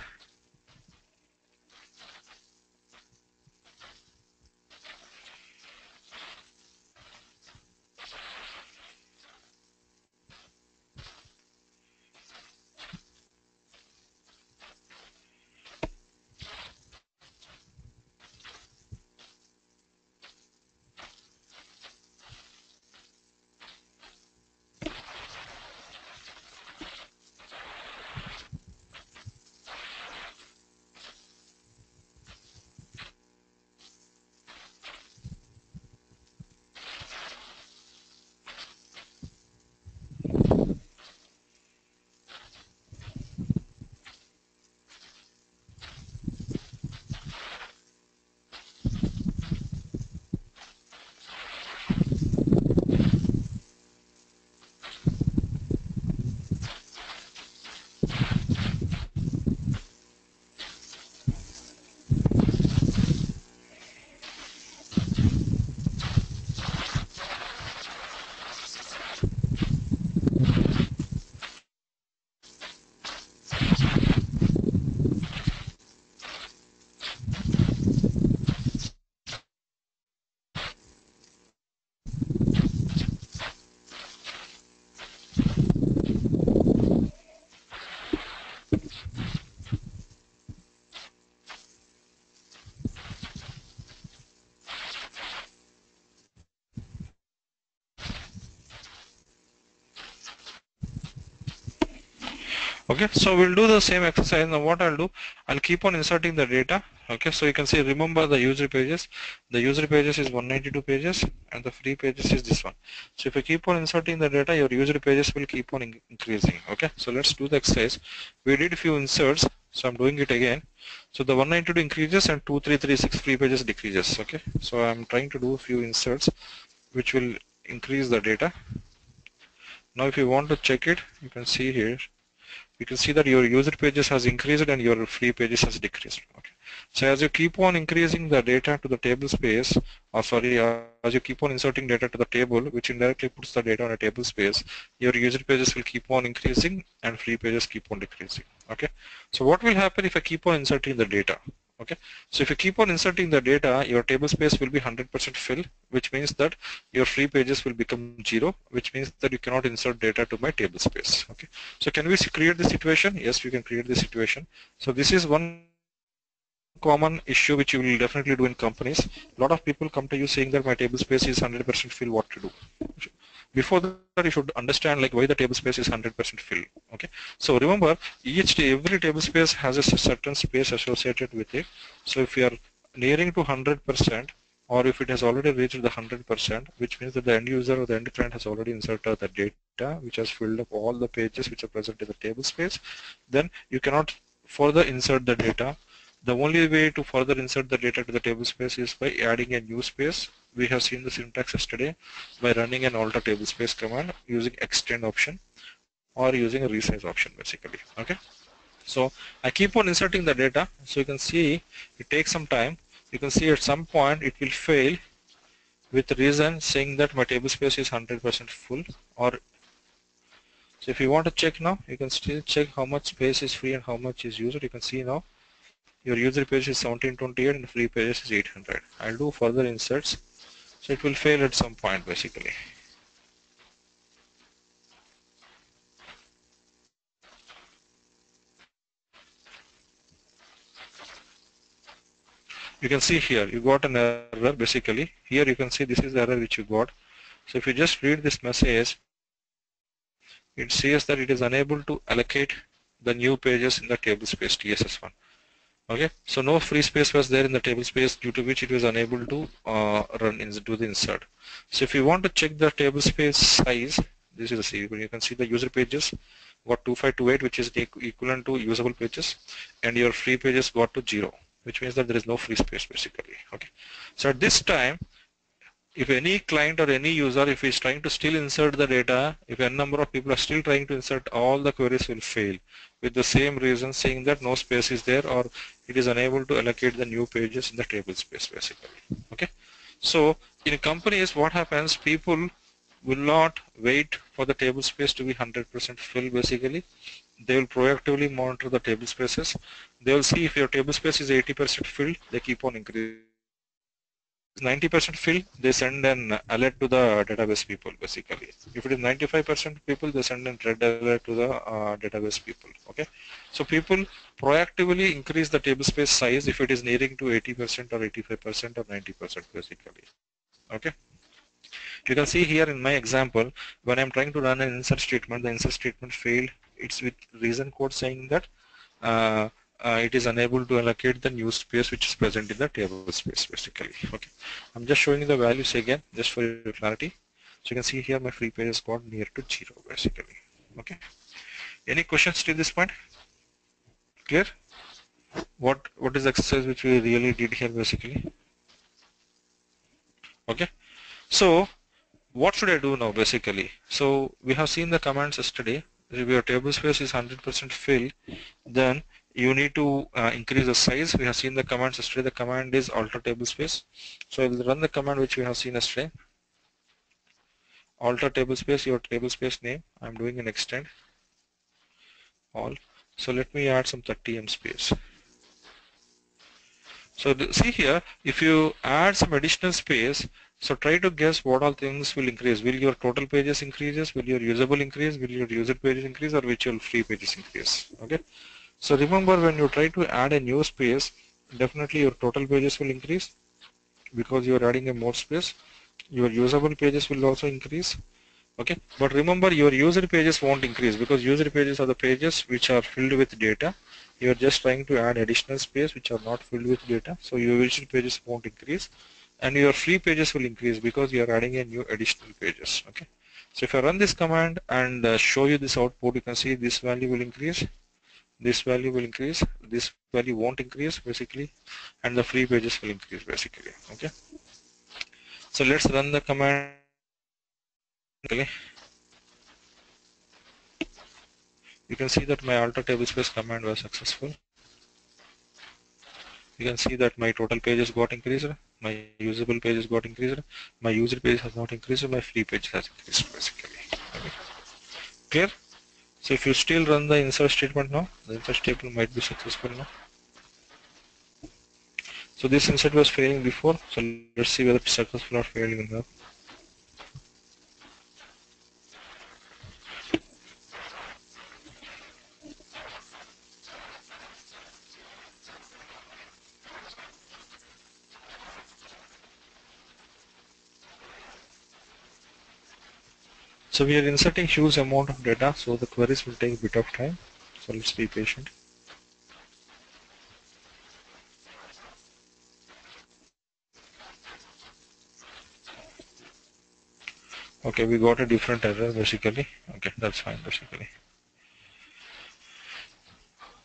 Okay, so we'll do the same exercise. Now what I'll do, I'll keep on inserting the data. Okay, so you can see, remember the user pages. The user pages is one ninety-two pages and the free pages is this one. So if you keep on inserting the data, your user pages will keep on in increasing. Okay, so let's do the exercise. We did few inserts, so I'm doing it again. So the one ninety-two increases and two three three six free pages decreases. Okay, so I'm trying to do a few inserts which will increase the data. Now if you want to check it, you can see here, you can see that your user pages has increased and your free pages has decreased. Okay. So as you keep on increasing the data to the table space, or sorry, uh, as you keep on inserting data to the table, which indirectly puts the data on a table space, your user pages will keep on increasing and free pages keep on decreasing. Okay. So what will happen if I keep on inserting the data? Okay. So if you keep on inserting the data, your table space will be one hundred percent fill, which means that your free pages will become zero, which means that you cannot insert data to my table space. Okay. So can we create this situation? Yes, we can create this situation. So this is one common issue which you will definitely do in companies. A lot of people come to you saying that my table space is one hundred percent fill, what to do? Before that, you should understand like why the table space is one hundred percent fill. Okay. So remember, each every table space has a certain space associated with it. So if you are nearing to one hundred percent, or if it has already reached the one hundred percent, which means that the end user or the end client has already inserted the data, which has filled up all the pages which are present in the table space, then you cannot further insert the data. The only way to further insert the data to the table space is by adding a new space. We have seen the syntax yesterday by running an alter table space command using extend option or using a resize option basically. Okay. So I keep on inserting the data. So you can see it takes some time. You can see at some point it will fail with reason saying that my table space is one hundred percent full. Or so if you want to check now, you can still check how much space is free and how much is used. You can see now. Your user page is seventeen twenty-eight and free pages is eight hundred. I'll do further inserts, so it will fail at some point basically. You can see here you got an error basically. Here you can see this is the error which you got. So if you just read this message, it says that it is unable to allocate the new pages in the table space T S S one. Okay, so no free space was there in the table space due to which it was unable to uh, run in, do the insert. So if you want to check the table space size, this is the C V. You can see the user pages got two five two eight, which is equivalent to usable pages, and your free pages got to zero, which means that there is no free space basically. Okay, so at this time, if any client or any user, if he's trying to still insert the data, if a number of people are still trying to insert, all the queries will fail with the same reason saying that no space is there or it is unable to allocate the new pages in the table space basically. Okay. So in companies, what happens, people will not wait for the table space to be one hundred percent filled basically. They will proactively monitor the table spaces. They will see if your table space is eighty percent filled, they keep on increasing. ninety percent fill, they send an alert to the database people basically. If it is ninety-five percent people, they send an red alert to the uh, database people. Okay, so people proactively increase the table space size if it is nearing to eighty percent or eighty-five percent or ninety percent basically. Okay, you can see here in my example, when I'm trying to run an insert statement, the insert statement failed. It's with reason code saying that uh, Uh, it is unable to allocate the new space which is present in the table space basically. Okay, I'm just showing you the values again just for your clarity. So you can see here my free page is got near to zero basically. Okay, any questions till this point? Clear? What what is the exercise which we really did here basically? Okay, so what should I do now basically? So we have seen the commands yesterday. If your table space is one hundred percent filled, then you need to uh, increase the size. We have seen the commands yesterday. The command is alter table space. So I will run the command which we have seen yesterday. Alter table space, your table space name. I'm doing an extend all. So let me add some thirty M space. So see here, if you add some additional space, so try to guess what all things will increase. Will your total pages increases? Will your usable increase? Will your user pages increase? Or virtual free pages increase? Okay. So remember, when you try to add a new space, definitely your total pages will increase because you are adding a more space. Your usable pages will also increase Okay, but remember your user pages won't increase because user pages are the pages which are filled with data. You are just trying to add additional space which are not filled with data, so your user pages won't increase, and your free pages will increase because you are adding a new additional pages. Okay, so if I run this command and uh, show you this output, you can see this value will increase, this value will increase, this value won't increase basically, and the free pages will increase basically. Okay, so let's run the command. Okay. You can see that my alter table space command was successful. You can see that my total pages got increased, my usable pages got increased, my user page has not increased, my free page has increased basically. Okay. Clear? So if you still run the insert statement now, the insert statement might be successful now. So this insert was failing before, so let's see whether it's successful or failing now. So we are inserting huge amount of data, so the queries will take a bit of time, so let's be patient. Okay, we got a different error basically. Okay, that's fine basically.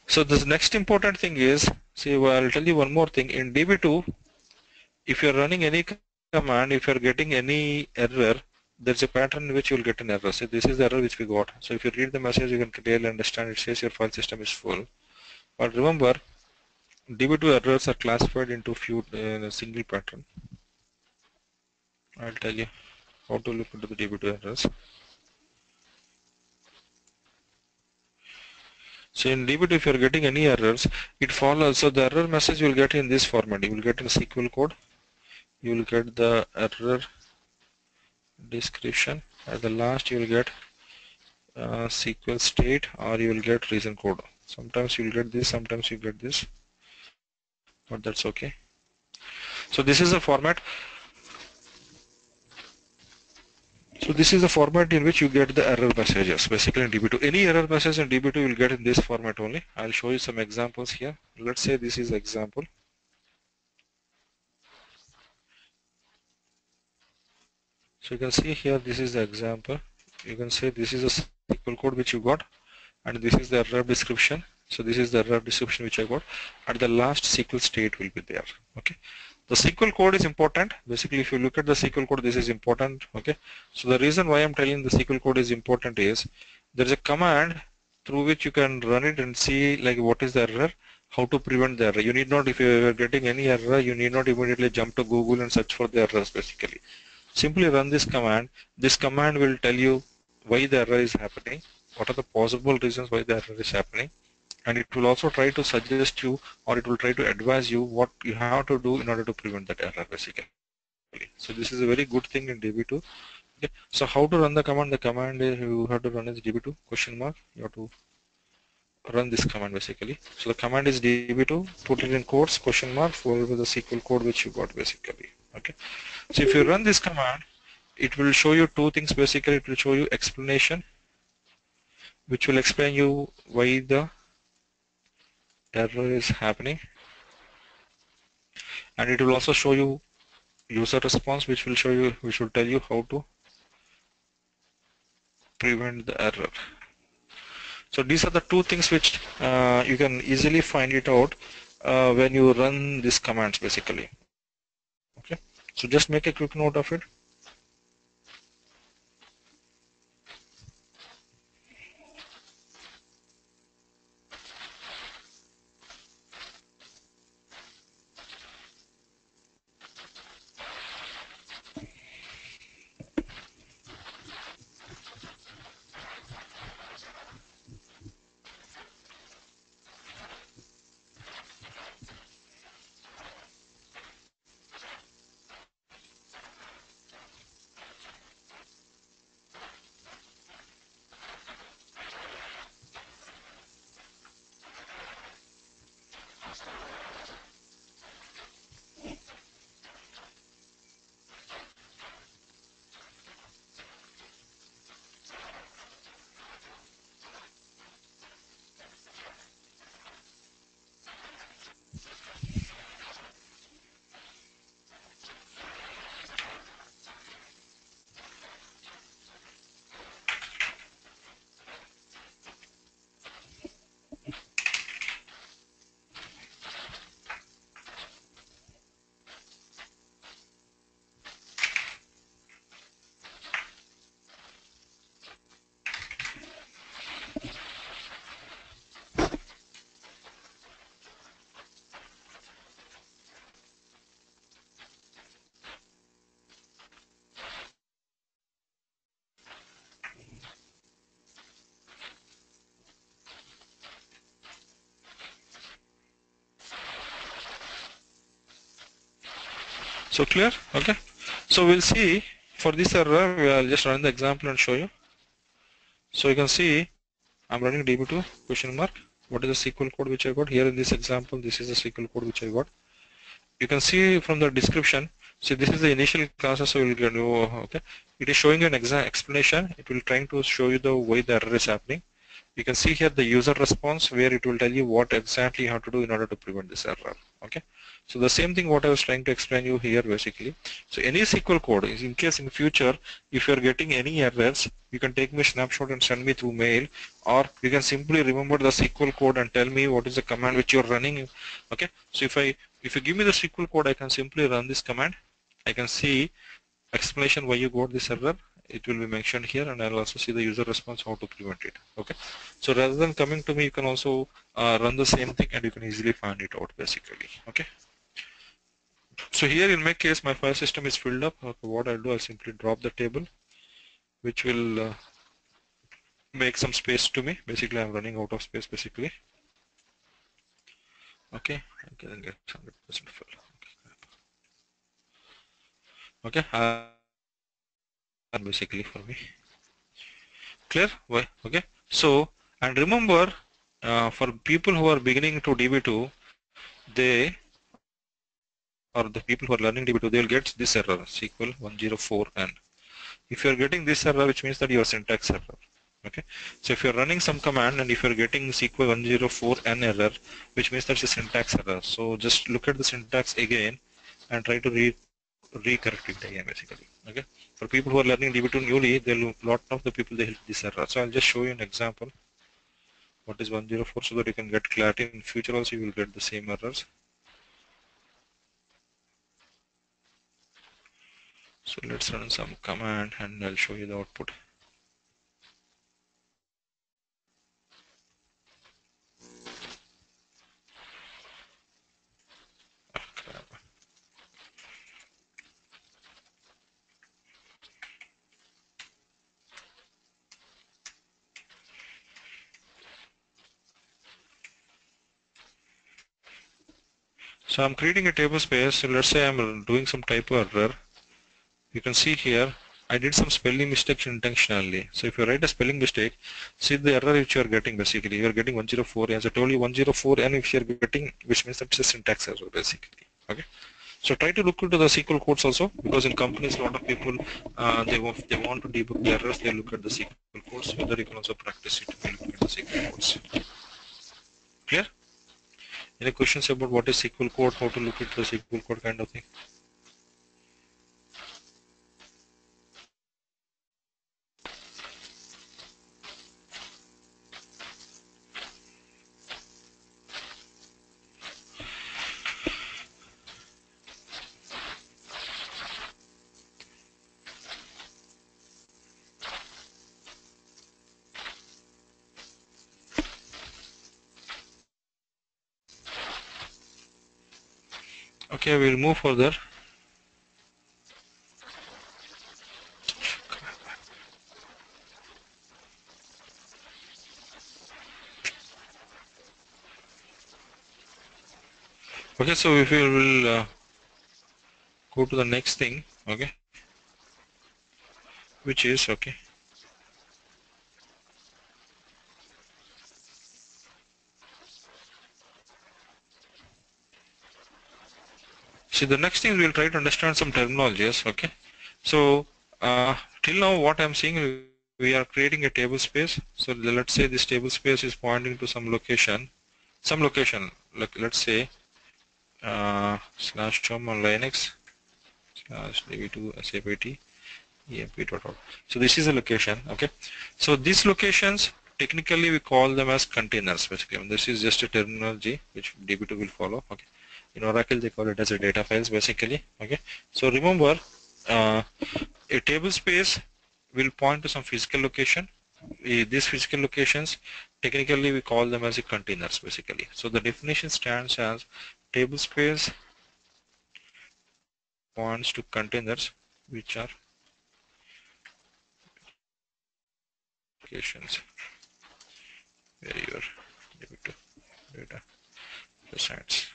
So this next important thing is, see, well, I'll tell you one more thing. In D B two, if you're running any command, if you're getting any error, there's a pattern in which you'll get an error. So this is the error which we got. So if you read the message, you can clearly understand. It says your file system is full. But remember, D B two errors are classified into few uh, in a single pattern. I'll tell you how to look into the D B two errors. So in D B two, if you're getting any errors, it follows. So the error message you'll get in this format. You will get in S Q L code. You will get the error description. At the last you will get uh, S Q L state, or you will get reason code. Sometimes you will get this, sometimes you get this, but that's okay. So this is the format. So this is the format in which you get the error messages basically in D B two. Any error message in D B two you will get in this format only. I'll show you some examples here. Let's say this is example. So you can see here, this is the example. You can say this is a S Q L code which you got, and this is the error description. So this is the error description which I got. At the last, S Q L state will be there. Okay. The S Q L code is important. Basically, if you look at the S Q L code, this is important. Okay. So the reason why I'm telling the S Q L code is important is there's a command through which you can run it and see like what is the error, how to prevent the error. You need not, if you are getting any error, you need not immediately jump to Google and search for the errors basically. Simply run this command. This command will tell you why the error is happening, what are the possible reasons why the error is happening, and it will also try to suggest you, or it will try to advise you what you have to do in order to prevent that error basically. So this is a very good thing in D B two. Okay. So how to run the command? The command you have to run is D B two question mark. You have to run this command basically. So the command is D B two, put it in quotes, question mark, followed with the S Q L code which you got basically. Okay, so if you run this command, it will show you two things basically. It will show you explanation, which will explain you why the error is happening, and it will also show you user response, which will show you, which will tell you how to prevent the error. So these are the two things which uh, you can easily find it out uh, when you run these commands basically. So just make a quick note of it. So clear? Okay. So we'll see for this error, I'll just run the example and show you. So you can see I'm running D B two question mark. What is the S Q L code which I got here in this example? This is the S Q L code which I got. You can see from the description. See, this is the initial class, so we'll get okay. It is showing an exa explanation. It will trying to show you the way the error is happening. You can see here the user response where it will tell you what exactly you have to do in order to prevent this error. Okay. So the same thing what I was trying to explain you here basically. So any S Q L code is in case in future if you are getting any errors, you can take me a snapshot and send me through mail, or you can simply remember the S Q L code and tell me what is the command which you are running. Okay. So if I if you give me the S Q L code, I can simply run this command. I can see explanation why you got this error. It will be mentioned here, and I'll also see the user response how to prevent it. Okay. So rather than coming to me, you can also uh, run the same thing, and you can easily find it out basically. Okay. So here in my case, my file system is filled up. Okay, what I'll do, I'll simply drop the table, which will uh, make some space to me. Basically, I'm running out of space basically. Okay. I can get one hundred percent full. Okay. Uh, basically for me clear why okay. So and remember uh, for people who are beginning to D B two, they or the people who are learning D B two, they will get this error S Q L one oh four N. If you are getting this error, which means that your syntax error. Okay, so if you are running some command and if you are getting S Q L one oh four N error, which means that's a syntax error. So just look at the syntax again and try to read recorrect it again basically. Okay, for people who are learning D B two newly, there will lot of the people they help this error. So I'll just show you an example what is one oh four so that you can get clarity. In future also you will get the same errors. So let's run some command and I'll show you the output. So I'm creating a table space. So let's say I'm doing some typo error. You can see here I did some spelling mistakes intentionally. So if you write a spelling mistake, see the error which you are getting basically. You are getting one oh four. As I told you, one oh four N if you are getting, which means that's a syntax error basically. Okay. So try to look into the S Q L codes also, because in companies a lot of people uh, they want they want to debug the errors. They look at the S Q L codes. Whether you can also practice it by looking at the S Q L codes. Clear? Any questions about what is S Q L code, how to look at the S Q L code kind of thing? Okay, we'll move further. Okay, so if we will uh, go to the next thing, okay, which is okay. See, the next thing we'll try to understand some terminologies. Okay, so uh, till now what I'm seeing, we are creating a table space. So let's say this table space is pointing to some location, some location. Like let's say uh, slash com on Linux slash D B two S A P T E M P dot org. So this is a location. Okay, so these locations technically we call them as containers. Basically, I mean, this is just a terminology which D B two will follow. Okay. In Oracle, they call it as a data files basically. Okay. So remember, uh, a table space will point to some physical location. Uh, these physical locations, technically, we call them as a containers basically. So the definition stands as table space points to containers, which are locations where your data resides.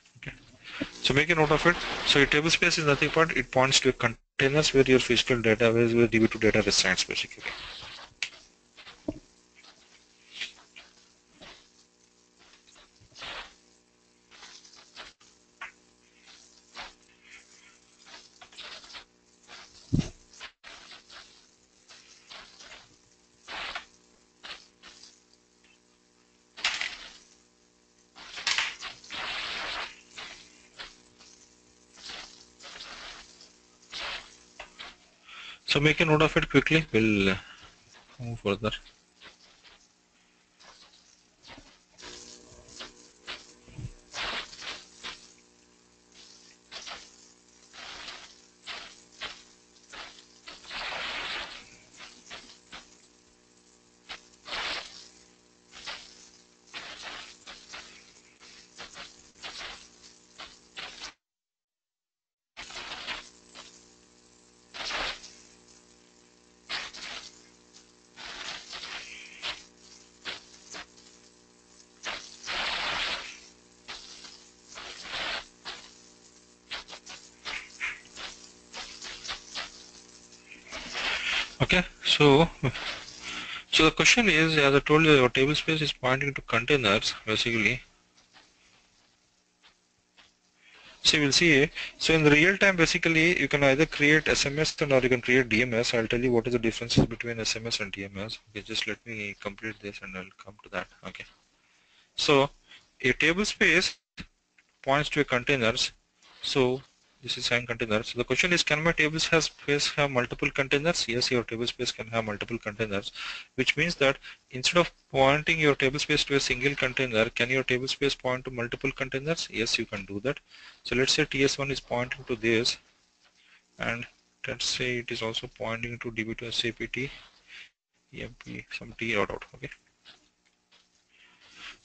So make a note of it. So your table space is nothing but it points to a containers where your physical data, where your D B two data resides basically. So make a note of it quickly, we'll move further. Okay, so so the question is, as I told you, your table space is pointing to containers basically. So you will see, so in real time basically you can either create S M S or you can create D M S. I'll tell you what is the differences between S M S and D M S. Okay, just let me complete this and I'll come to that. Okay. So a table space points to a containers. So this is signed containers. So the question is, can my table space have multiple containers? Yes, your table space can have multiple containers, which means that instead of pointing your table space to a single container, can your table space point to multiple containers? Yes, you can do that. So let's say T S one is pointing to this, and let's say it is also pointing to D B two S A P T, E M P, some T or dot, okay.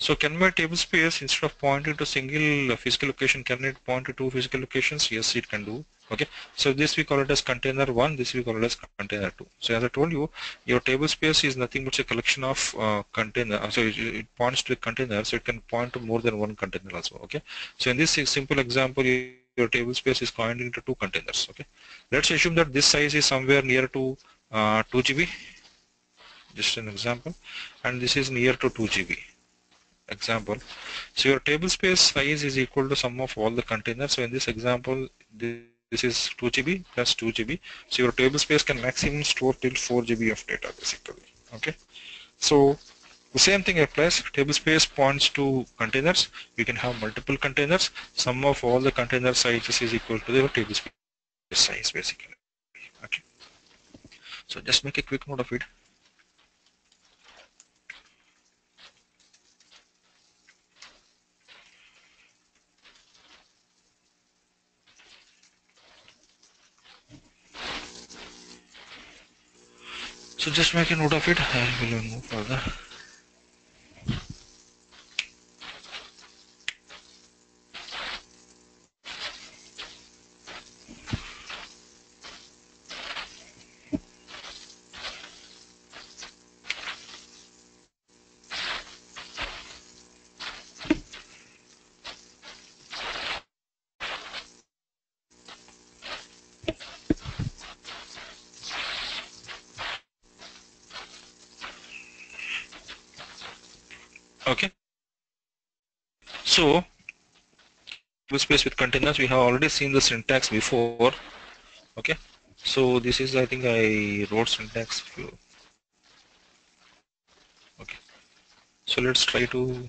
So can my table space, instead of pointing to single physical location, can it point to two physical locations? Yes, it can do. Okay. So this we call it as container one, this we call it as container two. So as I told you, your table space is nothing but a collection of uh, container. So it, it points to a container, so it can point to more than one container also. Okay. So in this simple example, you, your table space is pointing to two containers. Okay. Let's assume that this size is somewhere near to uh, two G B, just an example, and this is near to two G B. Example. So your table space size is equal to sum of all the containers. So in this example, this, this is two G B plus two G B. So your table space can maximum store till four G B of data basically. Okay. So the same thing applies. Table space points to containers. You can have multiple containers. Sum of all the container sizes is equal to the table space size basically. Okay. So just make a quick note of it. So just make a note of it, I will move further. Okay, so table space with containers, we have already seen the syntax before. Okay, so this is, I think I wrote syntax. Okay, so let's try to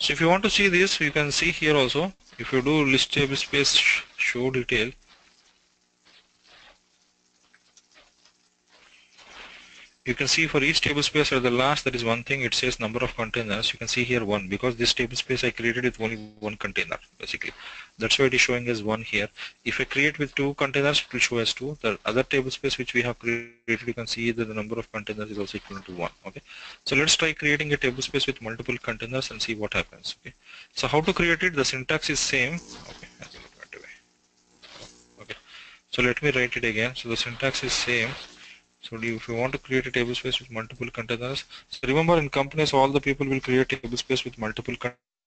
So if you want to see this, you can see here also. If you do list table space show detail, you can see for each table space at the last there is one thing, it says number of containers. You can see here one, because this table space I created with only one container basically. That's why it is showing as one here. If I create with two containers, it will show as two. The other table space which we have created, you can see that the number of containers is also equal to one. Okay. So let's try creating a table space with multiple containers and see what happens. Okay. So how to create it? The syntax is same. Okay. Okay. So let me write it again. So the syntax is same. So if you want to create a table space with multiple containers, so remember in companies all the people will create a table space with multiple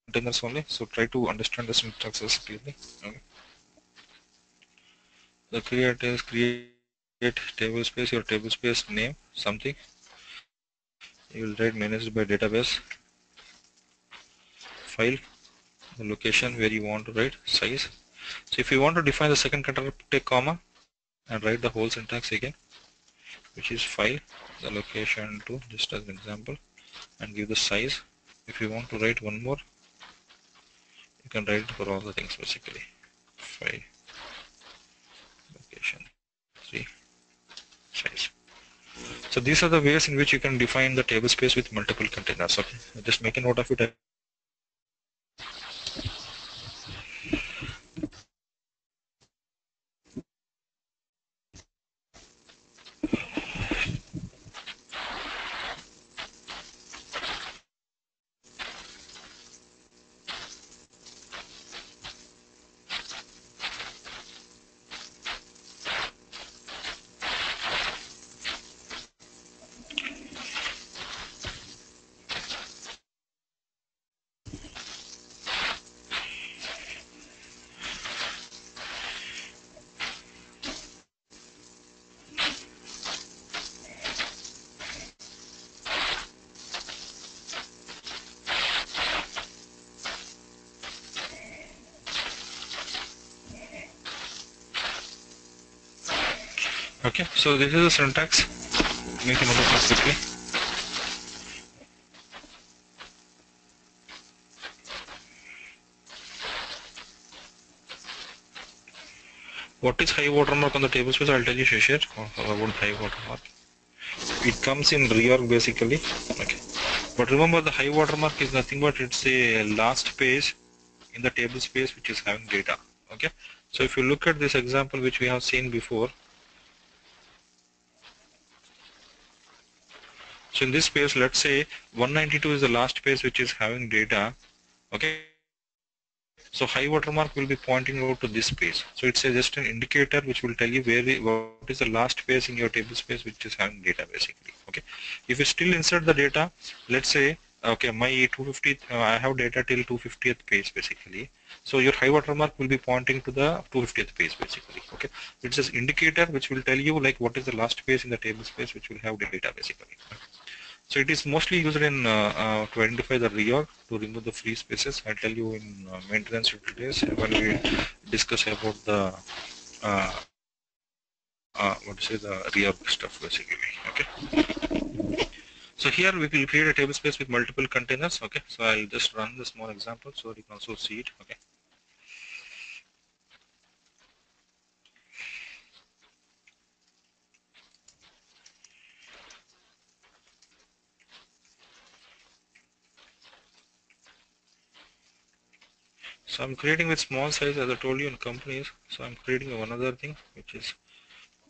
containers only. So try to understand the syntaxes clearly. Okay. The create is create table space, your table space name something. You will write managed by database file, the location where you want to write size. So if you want to define the second container, take comma and write the whole syntax again, which is file, the location to, just as an example, and give the size. If you want to write one more, you can write for all the things basically. File, location, three, size. So these are the ways in which you can define the table space with multiple containers. Okay, just make a note of it. Okay, so this is the syntax. Make a note of it quickly. What is high watermark on the table space? I'll tell you, Shishir, about high watermark. It comes in reorg basically. Okay, but remember the high watermark is nothing but it's a last page in the table space which is having data. Okay, so if you look at this example which we have seen before. So in this page, let's say one ninety-two is the last page which is having data. Okay. So high watermark will be pointing out to this page. So it's a, just an indicator which will tell you where the, what is the last page in your table space which is having data basically. Okay. If you still insert the data, let's say okay, my two hundred fiftieth, uh, I have data till two hundred fiftieth page basically. So your high watermark will be pointing to the two hundred fiftieth page basically. Okay, it's this indicator which will tell you like what is the last page in the table space which will have the data basically. So it is mostly used in uh, uh, to identify the reorg, to remove the free spaces. I'll tell you in uh, maintenance utilities when we discuss about the uh, uh, what to say the reorg stuff basically. Okay. So here we will create a table space with multiple containers. Okay, so I'll just run the small example so you can also see it. Okay. So I'm creating with small size as I told you in companies. So I'm creating one other thing which is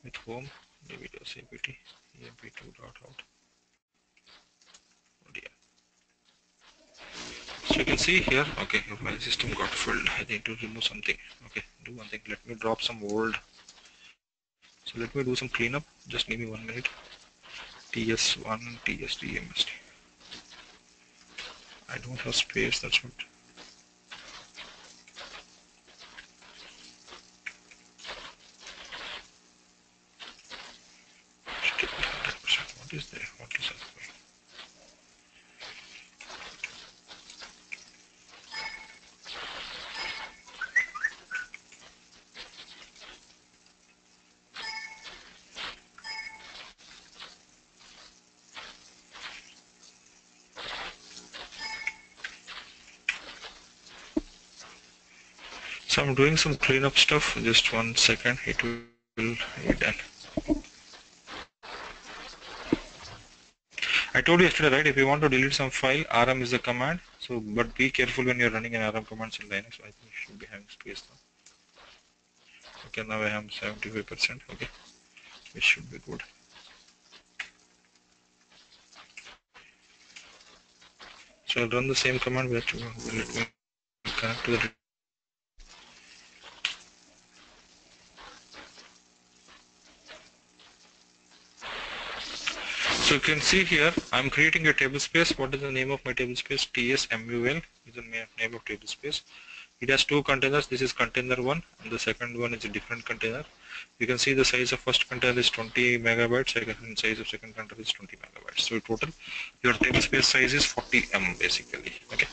with home D B two C P T D B two dot out. So you can see here, okay, my system got filled. I need to remove something. Okay, do one thing. Let me drop some old. So let me do some cleanup. Just give me one minute. T S one, T S two, M S two. I don't have space, that's what. What is there? What is that? So I'm doing some cleanup stuff. Just one second, it will be done. I told you yesterday, right? If you want to delete some file, R M is the command. So, but be careful when you're running an R M command in Linux. I think you should be having space now. Okay, now I am seventy-five percent. Okay, it should be good. So I'll run the same command. We'll connect to the So you can see here I'm creating a table space. What is the name of my table space? T S M U L is the name of table space. It has two containers. This is container one and the second one is a different container. You can see the size of first container is twenty megabytes, second size of second container is twenty megabytes. So total your table space size is forty megabytes basically. Okay.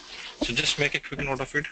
So just make a quick note of it.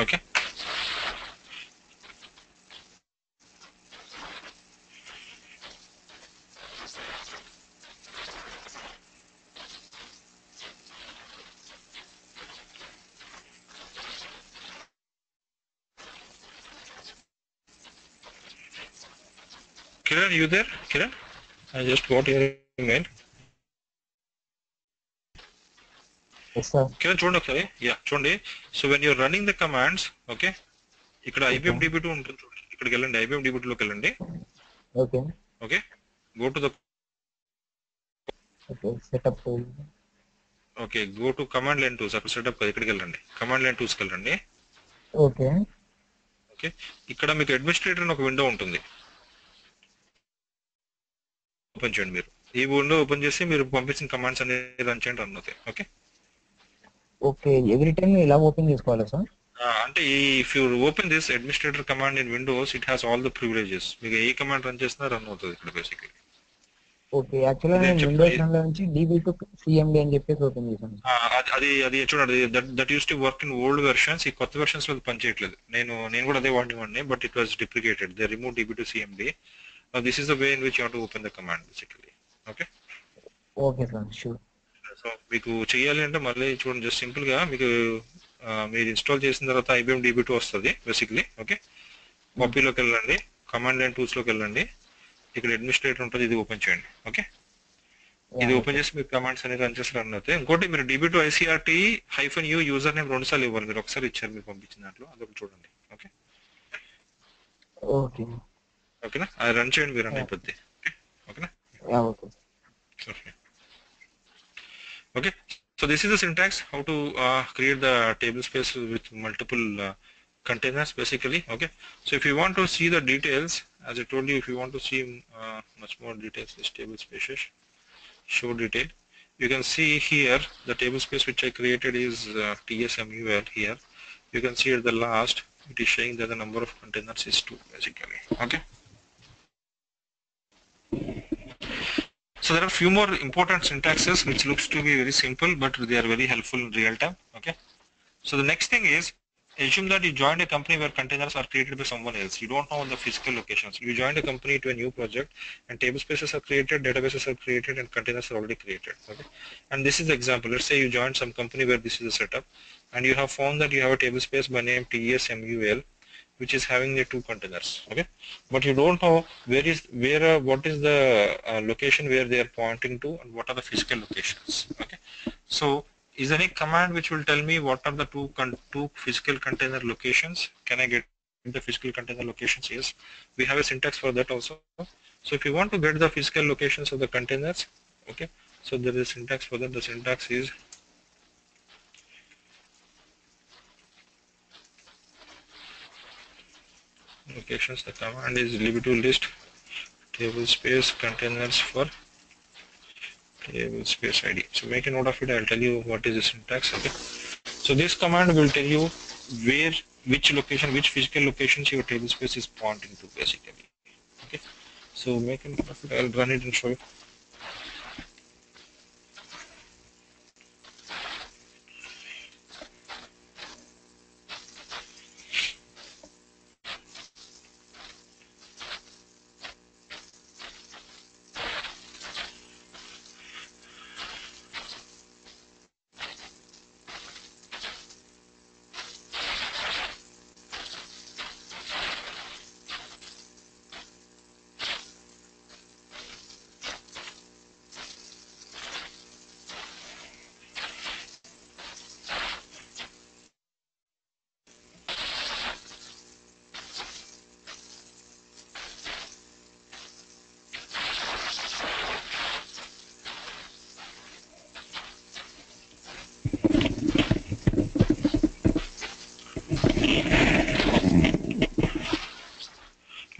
Okay. Kiran, are you there? Kiran? I just got your email. Okay, okay. Yeah, so when you're running the commands, okay, you could I B M D B two you could I B M D B two okay. Okay. Go to the okay, setup tool. Okay, go to command line tools. Setup command line tools. Okay. Okay. Ikkada meeku administrator oka window untundi. Open cheyandi. Ee window open chesi meeru pampinchina commands anni run cheyandi annothe. Okay. Okay, every time you love open this call, sir? Uh, if you open this administrator command in Windows, it has all the privileges. You can command run basically. Okay, actually I Windows D B two C M D and J P S open this one. That used to work in old versions, it was versions with Panchate. But it was deprecated. They removed D B two C M D. Now this is the way in which you have to open the command basically. Okay? Okay, sir, sure. So we could just simple we uh, install this in the I B M D B two basically, okay. Copy local and command line tools local and you can administrate on the open chain, okay. If you open just commands and run just run nothing. Go to D B two I C R T hyphen U username Ronsal over the Roxar itself, okay. Okay. Okay, I run chain we run it. Okay. Okay. Okay. Okay. Okay, so this is the syntax how to uh, create the table space with multiple uh, containers basically. Okay, so if you want to see the details, as I told you, if you want to see uh, much more details, this table spaces show detail. You can see here the table space which I created is uh, T S M U L here. You can see at the last it is showing that the number of containers is two basically. Okay. So there are few more important syntaxes which looks to be very simple, but they are very helpful in real time. Okay. So the next thing is, assume that you joined a company where containers are created by someone else. You don't know the physical locations. You joined a company to a new project and table spaces are created, databases are created and containers are already created. Okay. And this is the example. Let's say you joined some company where this is a setup and you have found that you have a table space by name T S M U L, which is having the two containers, okay? But you don't know where is where uh, what is the uh, location where they are pointing to and what are the physical locations, okay? So is there any command which will tell me what are the two con two physical container locations? Can I get the physical container locations? Yes, we have a syntax for that also. So if you want to get the physical locations of the containers, okay? So there is syntax for that. The syntax is locations, the command is lib two list table space containers for table space I D. So make a note of it. I'll tell you what is the syntax. Okay. So this command will tell you where, which location, which physical locations your table space is pointing to, basically. Okay. So make a note of it. I'll run it and show you.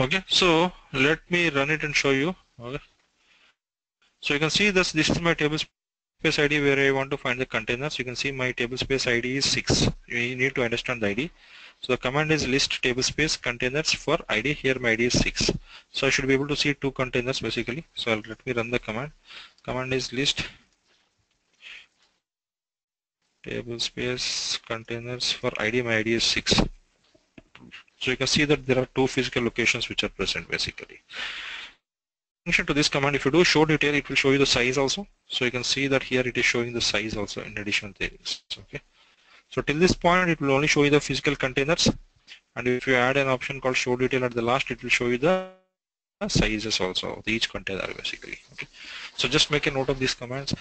Okay, so let me run it and show you. Okay, so you can see this. This is my table space I D where I want to find the containers. You can see my table space I D is six. You need to understand the I D. So the command is list table space containers for I D. Here my I D is six. So I should be able to see two containers basically. So let me run the command. Command is list table space containers for I D. My I D is six. So you can see that there are two physical locations which are present basically. In addition to this command, if you do show detail, it will show you the size also. So you can see that here it is showing the size also in addition to this. Okay. So till this point, it will only show you the physical containers. And if you add an option called show detail at the last, it will show you the sizes also of each container basically. Okay. So just make a note of these commands.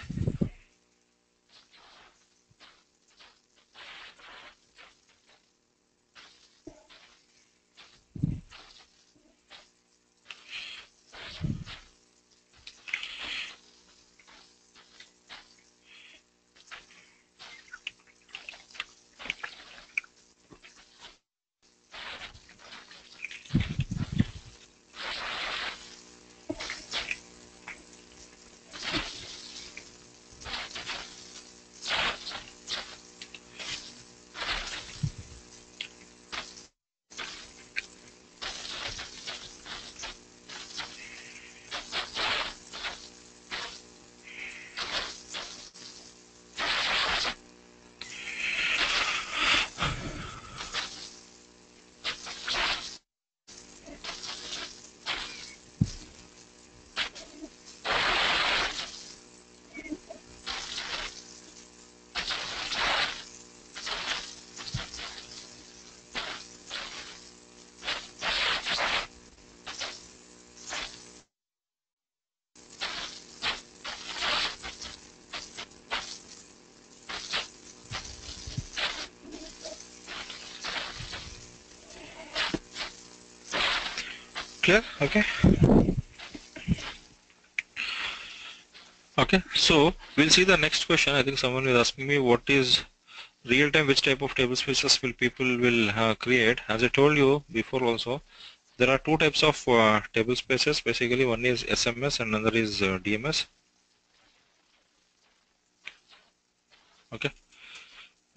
Clear? Okay. Okay. So we'll see the next question. I think someone is asking me what is real-time, which type of table spaces will people will uh, create. As I told you before also, there are two types of uh, table spaces. Basically, one is S M S and another is uh, D M S. Okay.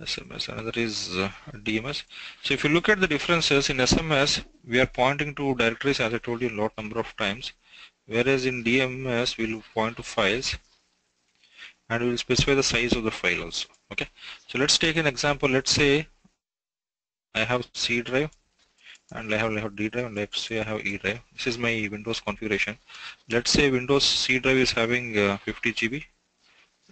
S M S, another is uh, D M S. So if you look at the differences in S M S, we are pointing to directories, as I told you a lot number of times, whereas in D M S we'll point to files and we'll specify the size of the file also. Okay. So let's take an example. Let's say I have C drive and I have, I have D drive, and let's say I have E drive. This is my Windows configuration. Let's say Windows C drive is having uh, fifty gigabytes,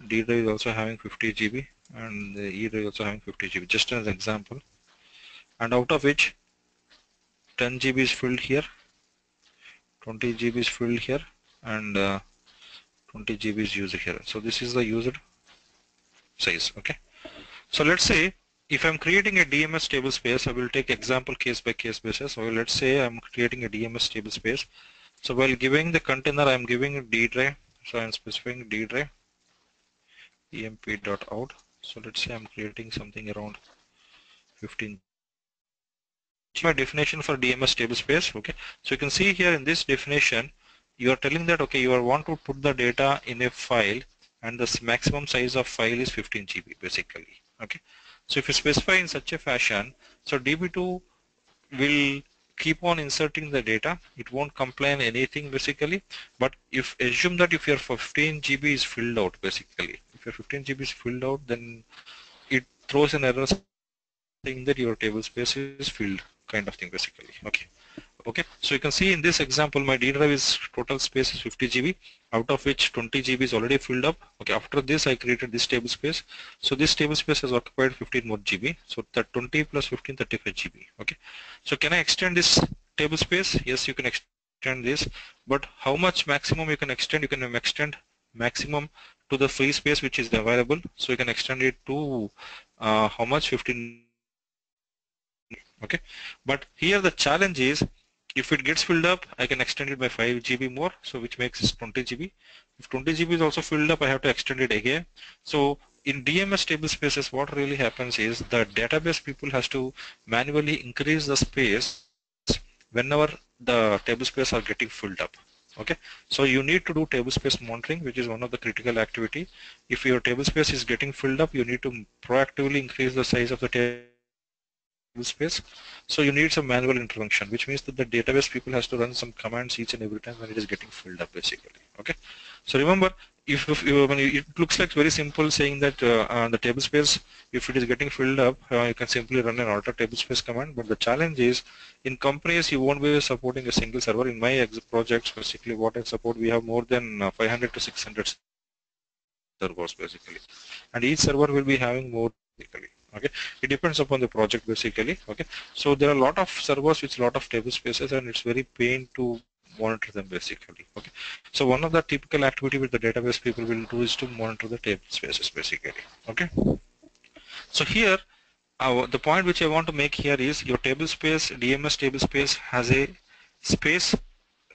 D drive is also having fifty gigabytes. And the E drive also having fifty gigabytes, just as an example. And out of which, ten gigabytes is filled here, twenty gigabytes is filled here, and uh, twenty gigabytes is used here. So this is the user size. Okay. So let's say if I'm creating a D M S table space, I will take example case by case basis. So let's say I'm creating a D M S table space. So while giving the container, I'm giving a D drive. So I'm specifying D drive, emp.out. So let's say I'm creating something around fifteen. My definition for D M S table space. Okay, so you can see here in this definition, you are telling that, okay, you are want to put the data in a file and the maximum size of file is fifteen G B basically, okay. So if you specify in such a fashion, so D B two will keep on inserting the data, it won't complain anything basically, but if assume that if your fifteen G B is filled out basically, if your fifteen G B is filled out, then it throws an error saying that your table space is filled kind of thing basically, okay. Okay, so you can see in this example my D drive is total space is fifty G B, out of which twenty G B is already filled up. Okay, after this I created this table space, so this table space has occupied fifteen more G B, so that twenty plus fifteen, thirty-five G B. Okay, so can I extend this table space? Yes, you can extend this, but how much maximum you can extend? You can extend maximum to the free space which is available, so you can extend it to uh, how much? fifteen. Okay, but here the challenge is, if it gets filled up, I can extend it by five G B more, so which makes it twenty G B. If twenty G B is also filled up, I have to extend it again. So in D M S table spaces, what really happens is the database people has to manually increase the space whenever the table space are getting filled up. Okay, so you need to do table space monitoring, which is one of the critical activity. If your table space is getting filled up, you need to proactively increase the size of the table space, so you need some manual intervention, which means that the database people has to run some commands each and every time when it is getting filled up basically, okay. So remember, if, if you, when you, it looks like very simple saying that uh, uh, the table space, if it is getting filled up, uh, you can simply run an alter table space command, but the challenge is in companies you won't be supporting a single server. In my projects basically what I support, we have more than uh, five hundred to six hundred servers basically, and each server will be having more basically. Okay, it depends upon the project basically, okay. So there are a lot of servers with lot of table spaces and it's very pain to monitor them basically, okay. So one of the typical activity with the database people will do is to monitor the table spaces basically, okay. So here uh, the point which I want to make here is your table space, D M S table space has a space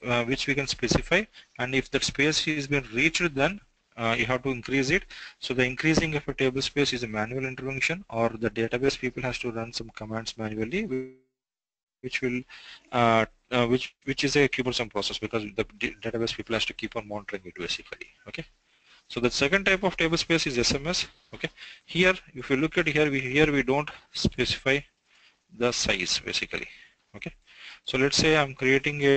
uh, which we can specify, and if that space is been reached, then Uh, you have to increase it. So the increasing of a table space is a manual intervention, or the database people has to run some commands manually, which will uh, uh, which which is a cumbersome process because the database people has to keep on monitoring it basically, okay. So the second type of table space is S M S, okay. Here if you look at here, we here we don't specify the size basically, okay. So let's say I'm creating a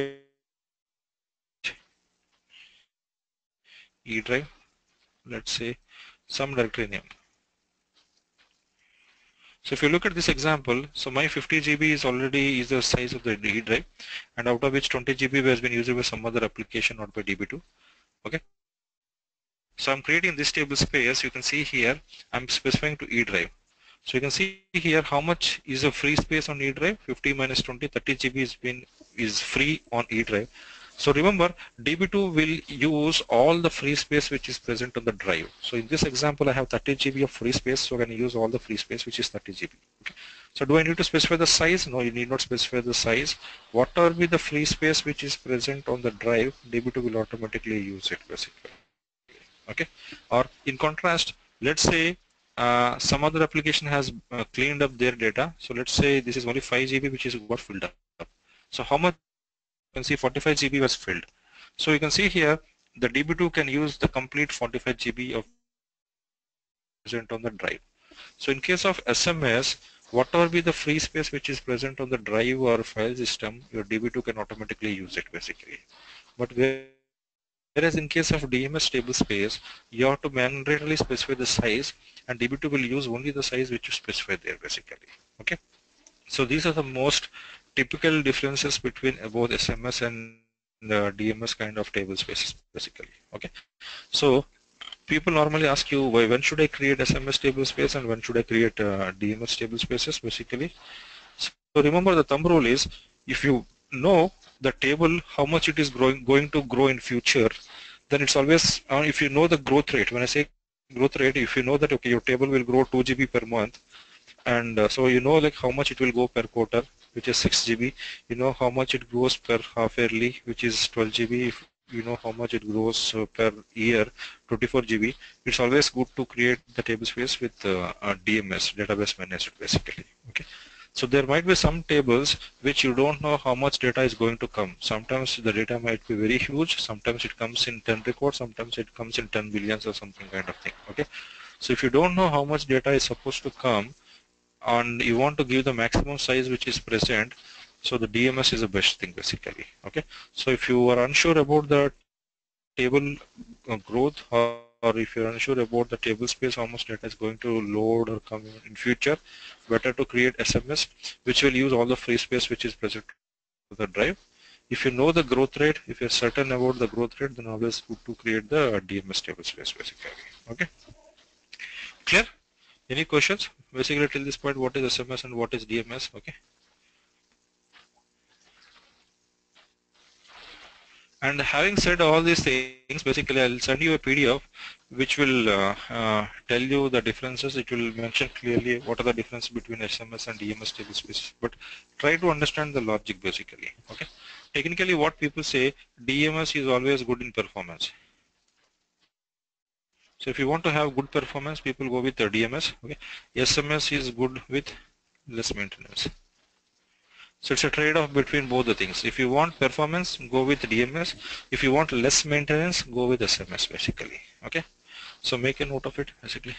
E drive, let's say some directory name. So if you look at this example, so my fifty G B is already is the size of the D drive, and out of which twenty G B has been used by some other application, not by D B two, okay. So I'm creating this table space, you can see here I'm specifying to E drive. So you can see here how much is the free space on E drive, fifty minus twenty, thirty G B is been is free on E drive. So remember, D B two will use all the free space which is present on the drive. So in this example, I have thirty G B of free space, so I can use all the free space which is thirty G B. Okay. So do I need to specify the size? No, you need not specify the size. Whatever be the free space which is present on the drive, D B two will automatically use it basically. Okay. Or in contrast, let's say uh, some other application has uh, cleaned up their data. So let's say this is only five G B which is what filled up. So how much? You can see forty-five G B was filled. So you can see here the D B two can use the complete forty-five G B of present on the drive. So in case of S M S, whatever be the free space which is present on the drive or file system, your D B two can automatically use it basically. But whereas in case of D M S table space, you have to manually specify the size, and D B two will use only the size which you specify there basically. Okay. So these are the most typical differences between both S M S and the D M S kind of table spaces basically, okay. So people normally ask you, why, when should I create S M S table space and when should I create uh, D M S table spaces basically. So remember, the thumb rule is, if you know the table, how much it is growing going to grow in future, then it's always uh, if you know the growth rate, when I say growth rate, if you know that, okay, your table will grow two G B per month, and uh, so you know like how much it will go per quarter, which is six G B, you know how much it grows per half yearly, which is twelve G B, if you know how much it grows uh, per year, twenty-four G B, it's always good to create the table space with uh, D M S, database management basically, okay. So there might be some tables which you don't know how much data is going to come. Sometimes the data might be very huge, sometimes it comes in ten records, sometimes it comes in ten billions or something kind of thing. Okay. So if you don't know how much data is supposed to come and you want to give the maximum size which is present, so the D M S is the best thing basically. Okay. So if you are unsure about the table growth or, or if you're unsure about the table space, how much data is going to load or come in future, better to create S M S which will use all the free space which is present to the drive. If you know the growth rate, if you're certain about the growth rate, then always good to create the D M S table space basically. Okay. Clear? Any questions? Basically till this point, what is S M S and what is D M S? Okay. And having said all these things, basically I'll send you a P D F which will uh, uh, tell you the differences. It will mention clearly what are the differences between S M S and D M S table space. But try to understand the logic basically. Okay. Technically, what people say, D M S is always good in performance. So if you want to have good performance, people go with the D M S. Okay. S M S is good with less maintenance. So it's a trade-off between both the things. If you want performance, go with D M S. If you want less maintenance, go with S M S basically. Okay. So make a note of it basically.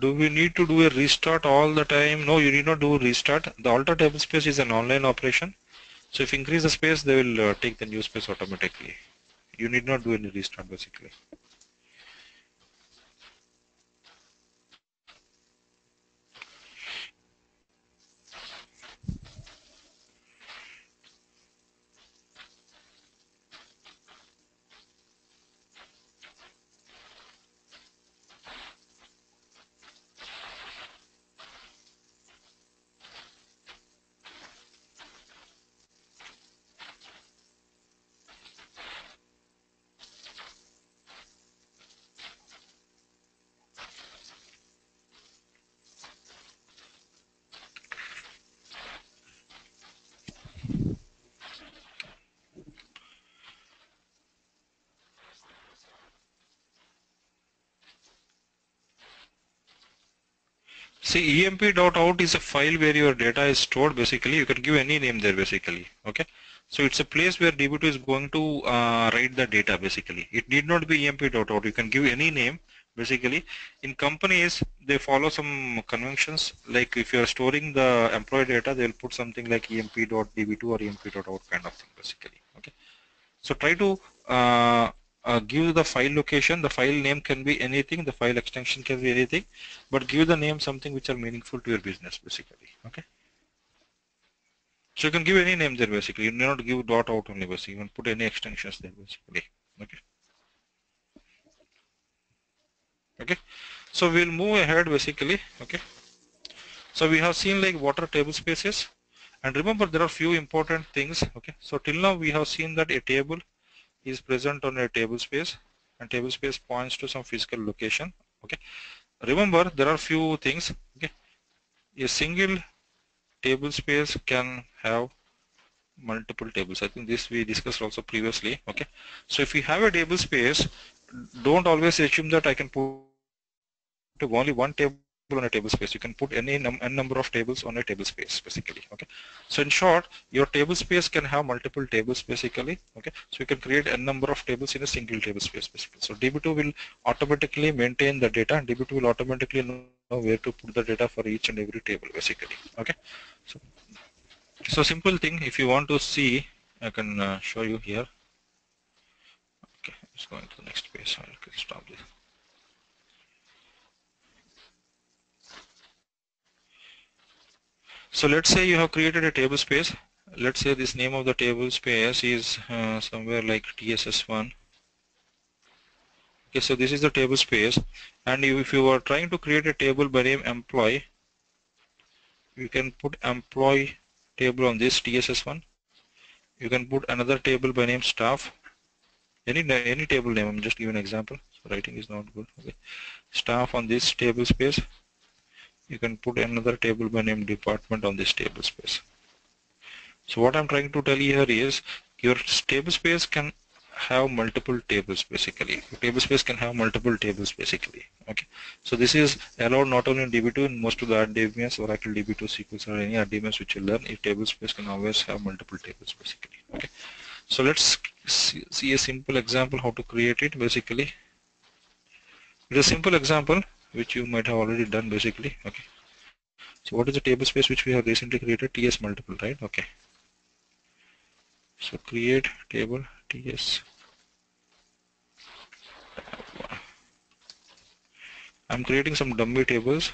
Do we need to do a restart all the time? No, you need not do a restart. The alter table space is an online operation. So if you increase the space, they will uh, take the new space automatically. You need not do any restart basically. See, E M P dot out is a file where your data is stored basically. You can give any name there basically. Okay. So it's a place where D B two is going to uh, write the data basically. It need not be E M P dot out. You can give any name basically. In companies, they follow some conventions, like if you are storing the employee data, they will put something like E M P dot D B two or E M P dot out kind of thing basically. Okay. So try to uh, Uh, give the file location, the file name can be anything, the file extension can be anything, but give the name something which are meaningful to your business basically. Okay. So you can give any name there basically. You need not give dot out only basically. You can put any extensions there basically. Okay. Okay. So we'll move ahead basically. Okay. So we have seen like what are table spaces, and remember there are few important things. Okay. So till now we have seen that a table is present on a table space, and table space points to some physical location. Okay. Remember, there are few things. Okay. A single table space can have multiple tables. I think this we discussed also previously. Okay. So if you have a table space, don't always assume that I can put only one table on a table space. You can put any num n number of tables on a table space basically. Okay. So in short, your table space can have multiple tables basically. Okay. So you can create n number of tables in a single table space basically. So D B two will automatically maintain the data, and D B two will automatically know where to put the data for each and every table basically. Okay. So, so simple thing. If you want to see, I can uh, show you here. Okay. Let's go into the next page. I'll stop this. So let's say you have created a table space. Let's say this name of the table space is uh, somewhere like T S S one. Okay, so this is the table space, and if you are trying to create a table by name employee, you can put employee table on this T S S one. You can put another table by name staff. Any any table name. I'm just giving an example. Writing is not good. Okay. Staff on this table space. You can put another table by name department on this table space. So what I'm trying to tell you here is your table space can have multiple tables basically. Your table space can have multiple tables basically. Okay. So this is allowed not only in D B two, in most of the R D B Ms, Oracle D B two sequels, or any R D B Ms which you learn, your table space can always have multiple tables basically. Okay. So let's see, see a simple example how to create it basically. It's a simple example which you might have already done basically. Okay. So what is the table space which we have recently created? T S multiple, right? Okay. So create table T S. I'm creating some dummy tables.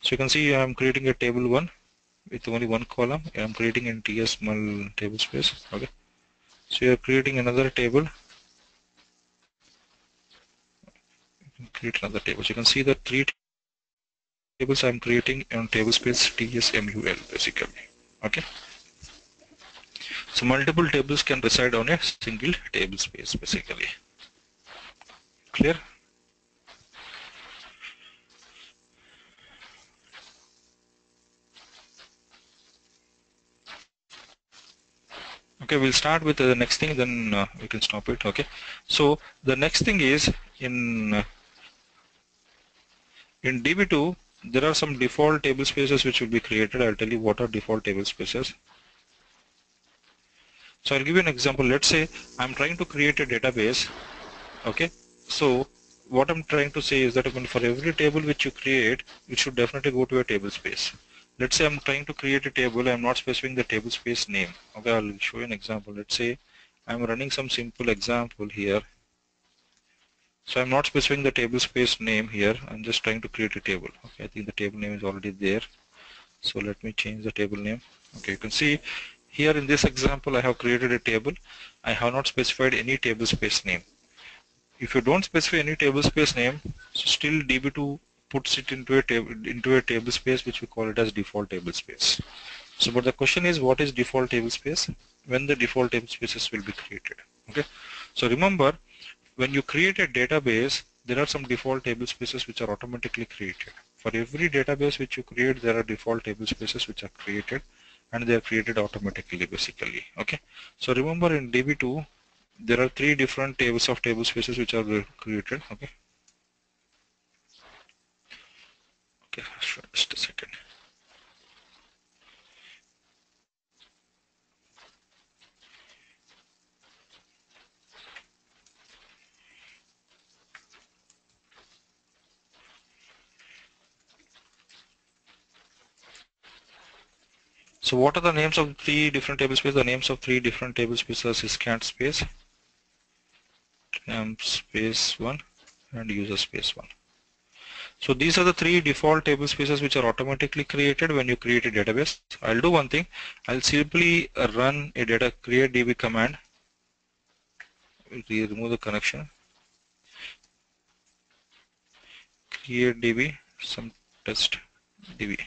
So you can see I'm creating a table one with only one column. I'm creating in T S mul table space. Okay. So you're creating another table. Create another table. So you can see the three tables I'm creating on table space T S M U L basically. Okay. So multiple tables can reside on a single table space basically. Clear? Okay, we'll start with the next thing, then uh, we can stop it. Okay. So the next thing is in uh, in D B two, there are some default table spaces which will be created. I'll tell you what are default table spaces. So I'll give you an example. Let's say I'm trying to create a database. Okay. So what I'm trying to say is that for every table which you create, it should definitely go to a table space. Let's say I'm trying to create a table. I'm not specifying the table space name. Okay. I'll show you an example. Let's say I'm running some simple example here. So I'm not specifying the table space name here. I'm just trying to create a table. Okay, I think the table name is already there. So let me change the table name. Okay, you can see here in this example I have created a table. I have not specified any table space name. If you don't specify any table space name, so still D B two puts it into a table into a table space which we call it as default table space. So but the question is, what is default table space? When the default table spaces will be created. Okay. So remember, when you create a database, there are some default table spaces which are automatically created. For every database which you create, there are default table spaces which are created, and they are created automatically basically. Okay. So remember in D B two, there are three different tables of table spaces which are created. Okay. Okay, just a second. So what are the names of three different table spaces? The names of three different table spaces is cat space, temp space one, and user space one. So these are the three default table spaces which are automatically created when you create a database. I'll do one thing. I'll simply run a data create D B command. We'll remove the connection. Create D B, some test D B.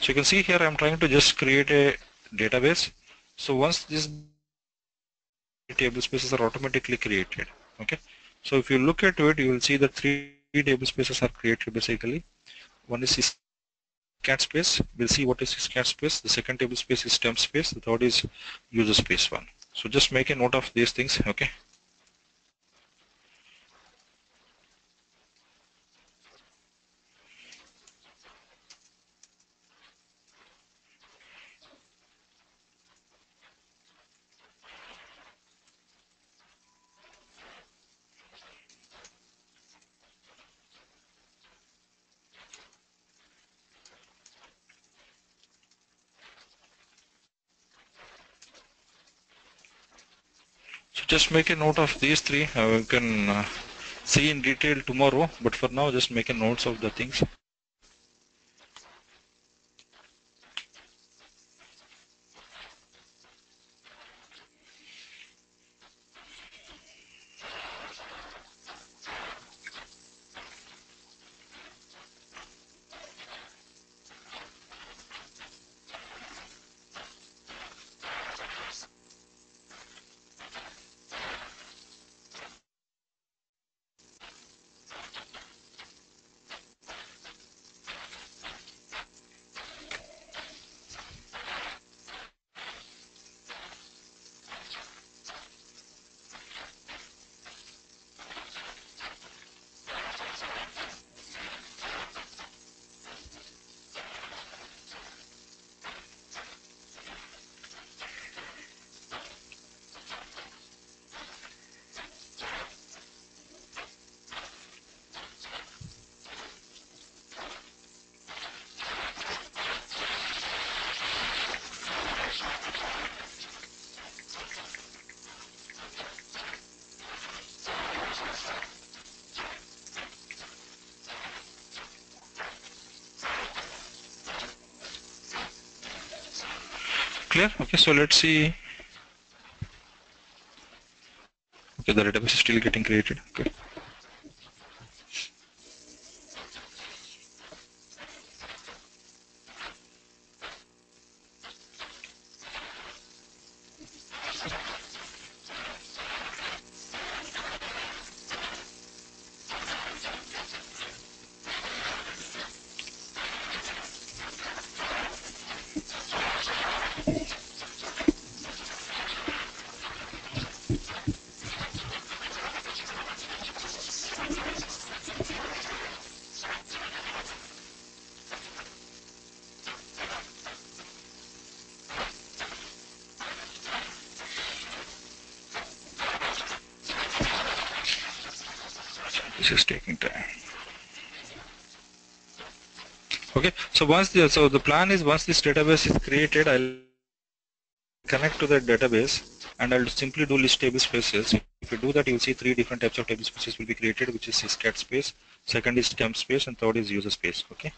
So you can see here I'm trying to just create a database. So once these table spaces are automatically created, okay. So if you look at it, you will see that three table spaces are created basically. One is cat space. We'll see what is cat space. The second table space is temp space. The third is user space one. So just make a note of these things, okay. Just make a note of these three. Uh, you can uh, see in detail tomorrow, but for now just make a notes of the things. clear? Okay, so let's see. Okay, the database is still getting created. Okay. Is taking time. Okay, so once the so the plan is once this database is created, I'll connect to that database and I'll simply do list table spaces. If you do that, you'll see three different types of table spaces will be created, which is syscat space, second is temp space, and third is user space. Okay.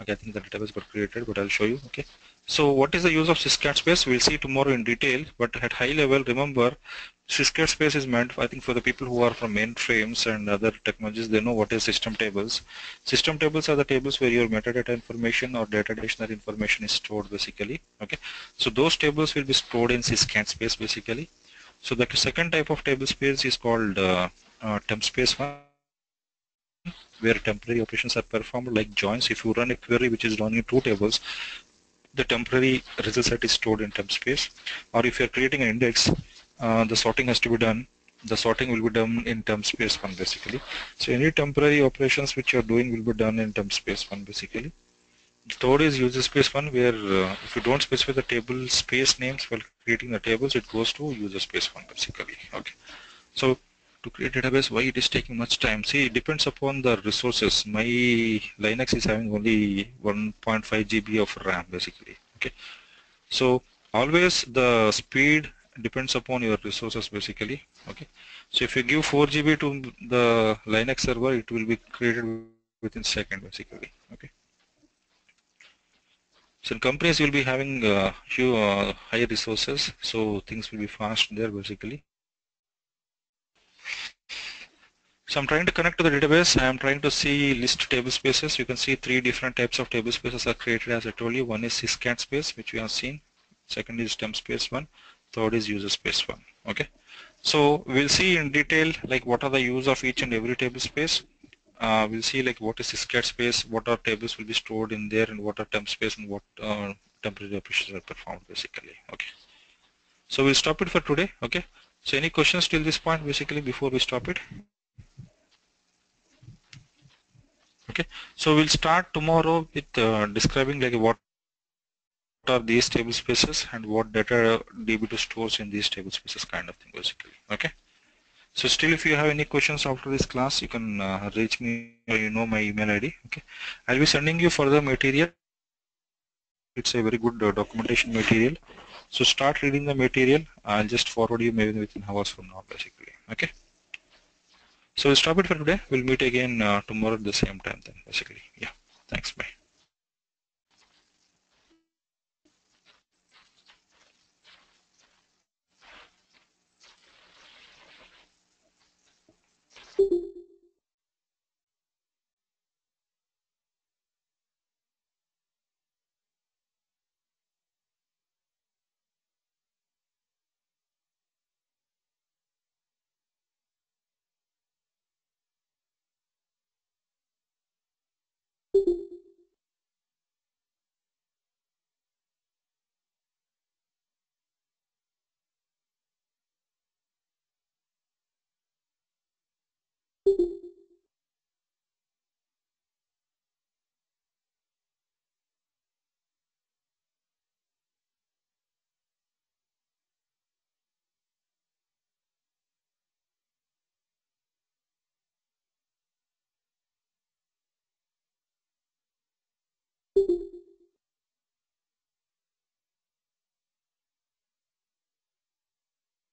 Okay, I think the database got created, but I'll show you. Okay. So what is the use of syscat space? We'll see tomorrow in detail, but at high level, remember, syscat space is meant, I think, for the people who are from mainframes and other technologies, they know what is system tables. System tables are the tables where your metadata information or data dictionary information is stored, basically. Okay, so those tables will be stored in syscat space, basically. So the second type of table space is called uh, uh, temp space one, where temporary operations are performed, like joins. If you run a query which is running two tables, the temporary result set is stored in temp space. Or if you're creating an index, Uh, the sorting has to be done. The sorting will be done in temp space one, basically. So any temporary operations which you are doing will be done in temp space one, basically. The third is user space one, where uh, if you don't specify the table space names while creating the tables, it goes to user space one, basically. Okay. So to create database, why it is taking much time? See, it depends upon the resources. My Linux is having only one point five gigabytes of RAM, basically. Okay. So always the speed depends upon your resources, basically. Okay, so if you give four gigabytes to the Linux server, it will be created within second, basically. Okay, so companies will be having uh, few uh, high resources, so things will be fast there, basically. So I'm trying to connect to the database. I'm trying to see list table spaces. You can see three different types of table spaces are created, as I told you. One is syscat space, which we have seen. Second is temp space one. Third is user space one. Okay, so we'll see in detail like what are the use of each and every table space. Uh, we'll see like what is syscat space, what are tables will be stored in there, and what are temp space, and what uh, temporary operations are performed, basically. Okay, so we'll stop it for today. Okay, so any questions till this point, basically, before we stop it? Okay, so we'll start tomorrow with uh, describing like what are these table spaces and what data D B two stores in these table spaces, kind of thing, basically. Okay, so still if you have any questions after this class, you can uh, reach me, or you know my email I D. Okay, I'll be sending you further material. It's a very good uh, documentation material, so start reading the material. I'll just forward you maybe within hours from now, basically. Okay, so we'll stop it for today. We'll meet again uh, tomorrow at the same time then, basically. Yeah, thanks, bye.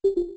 Thank you.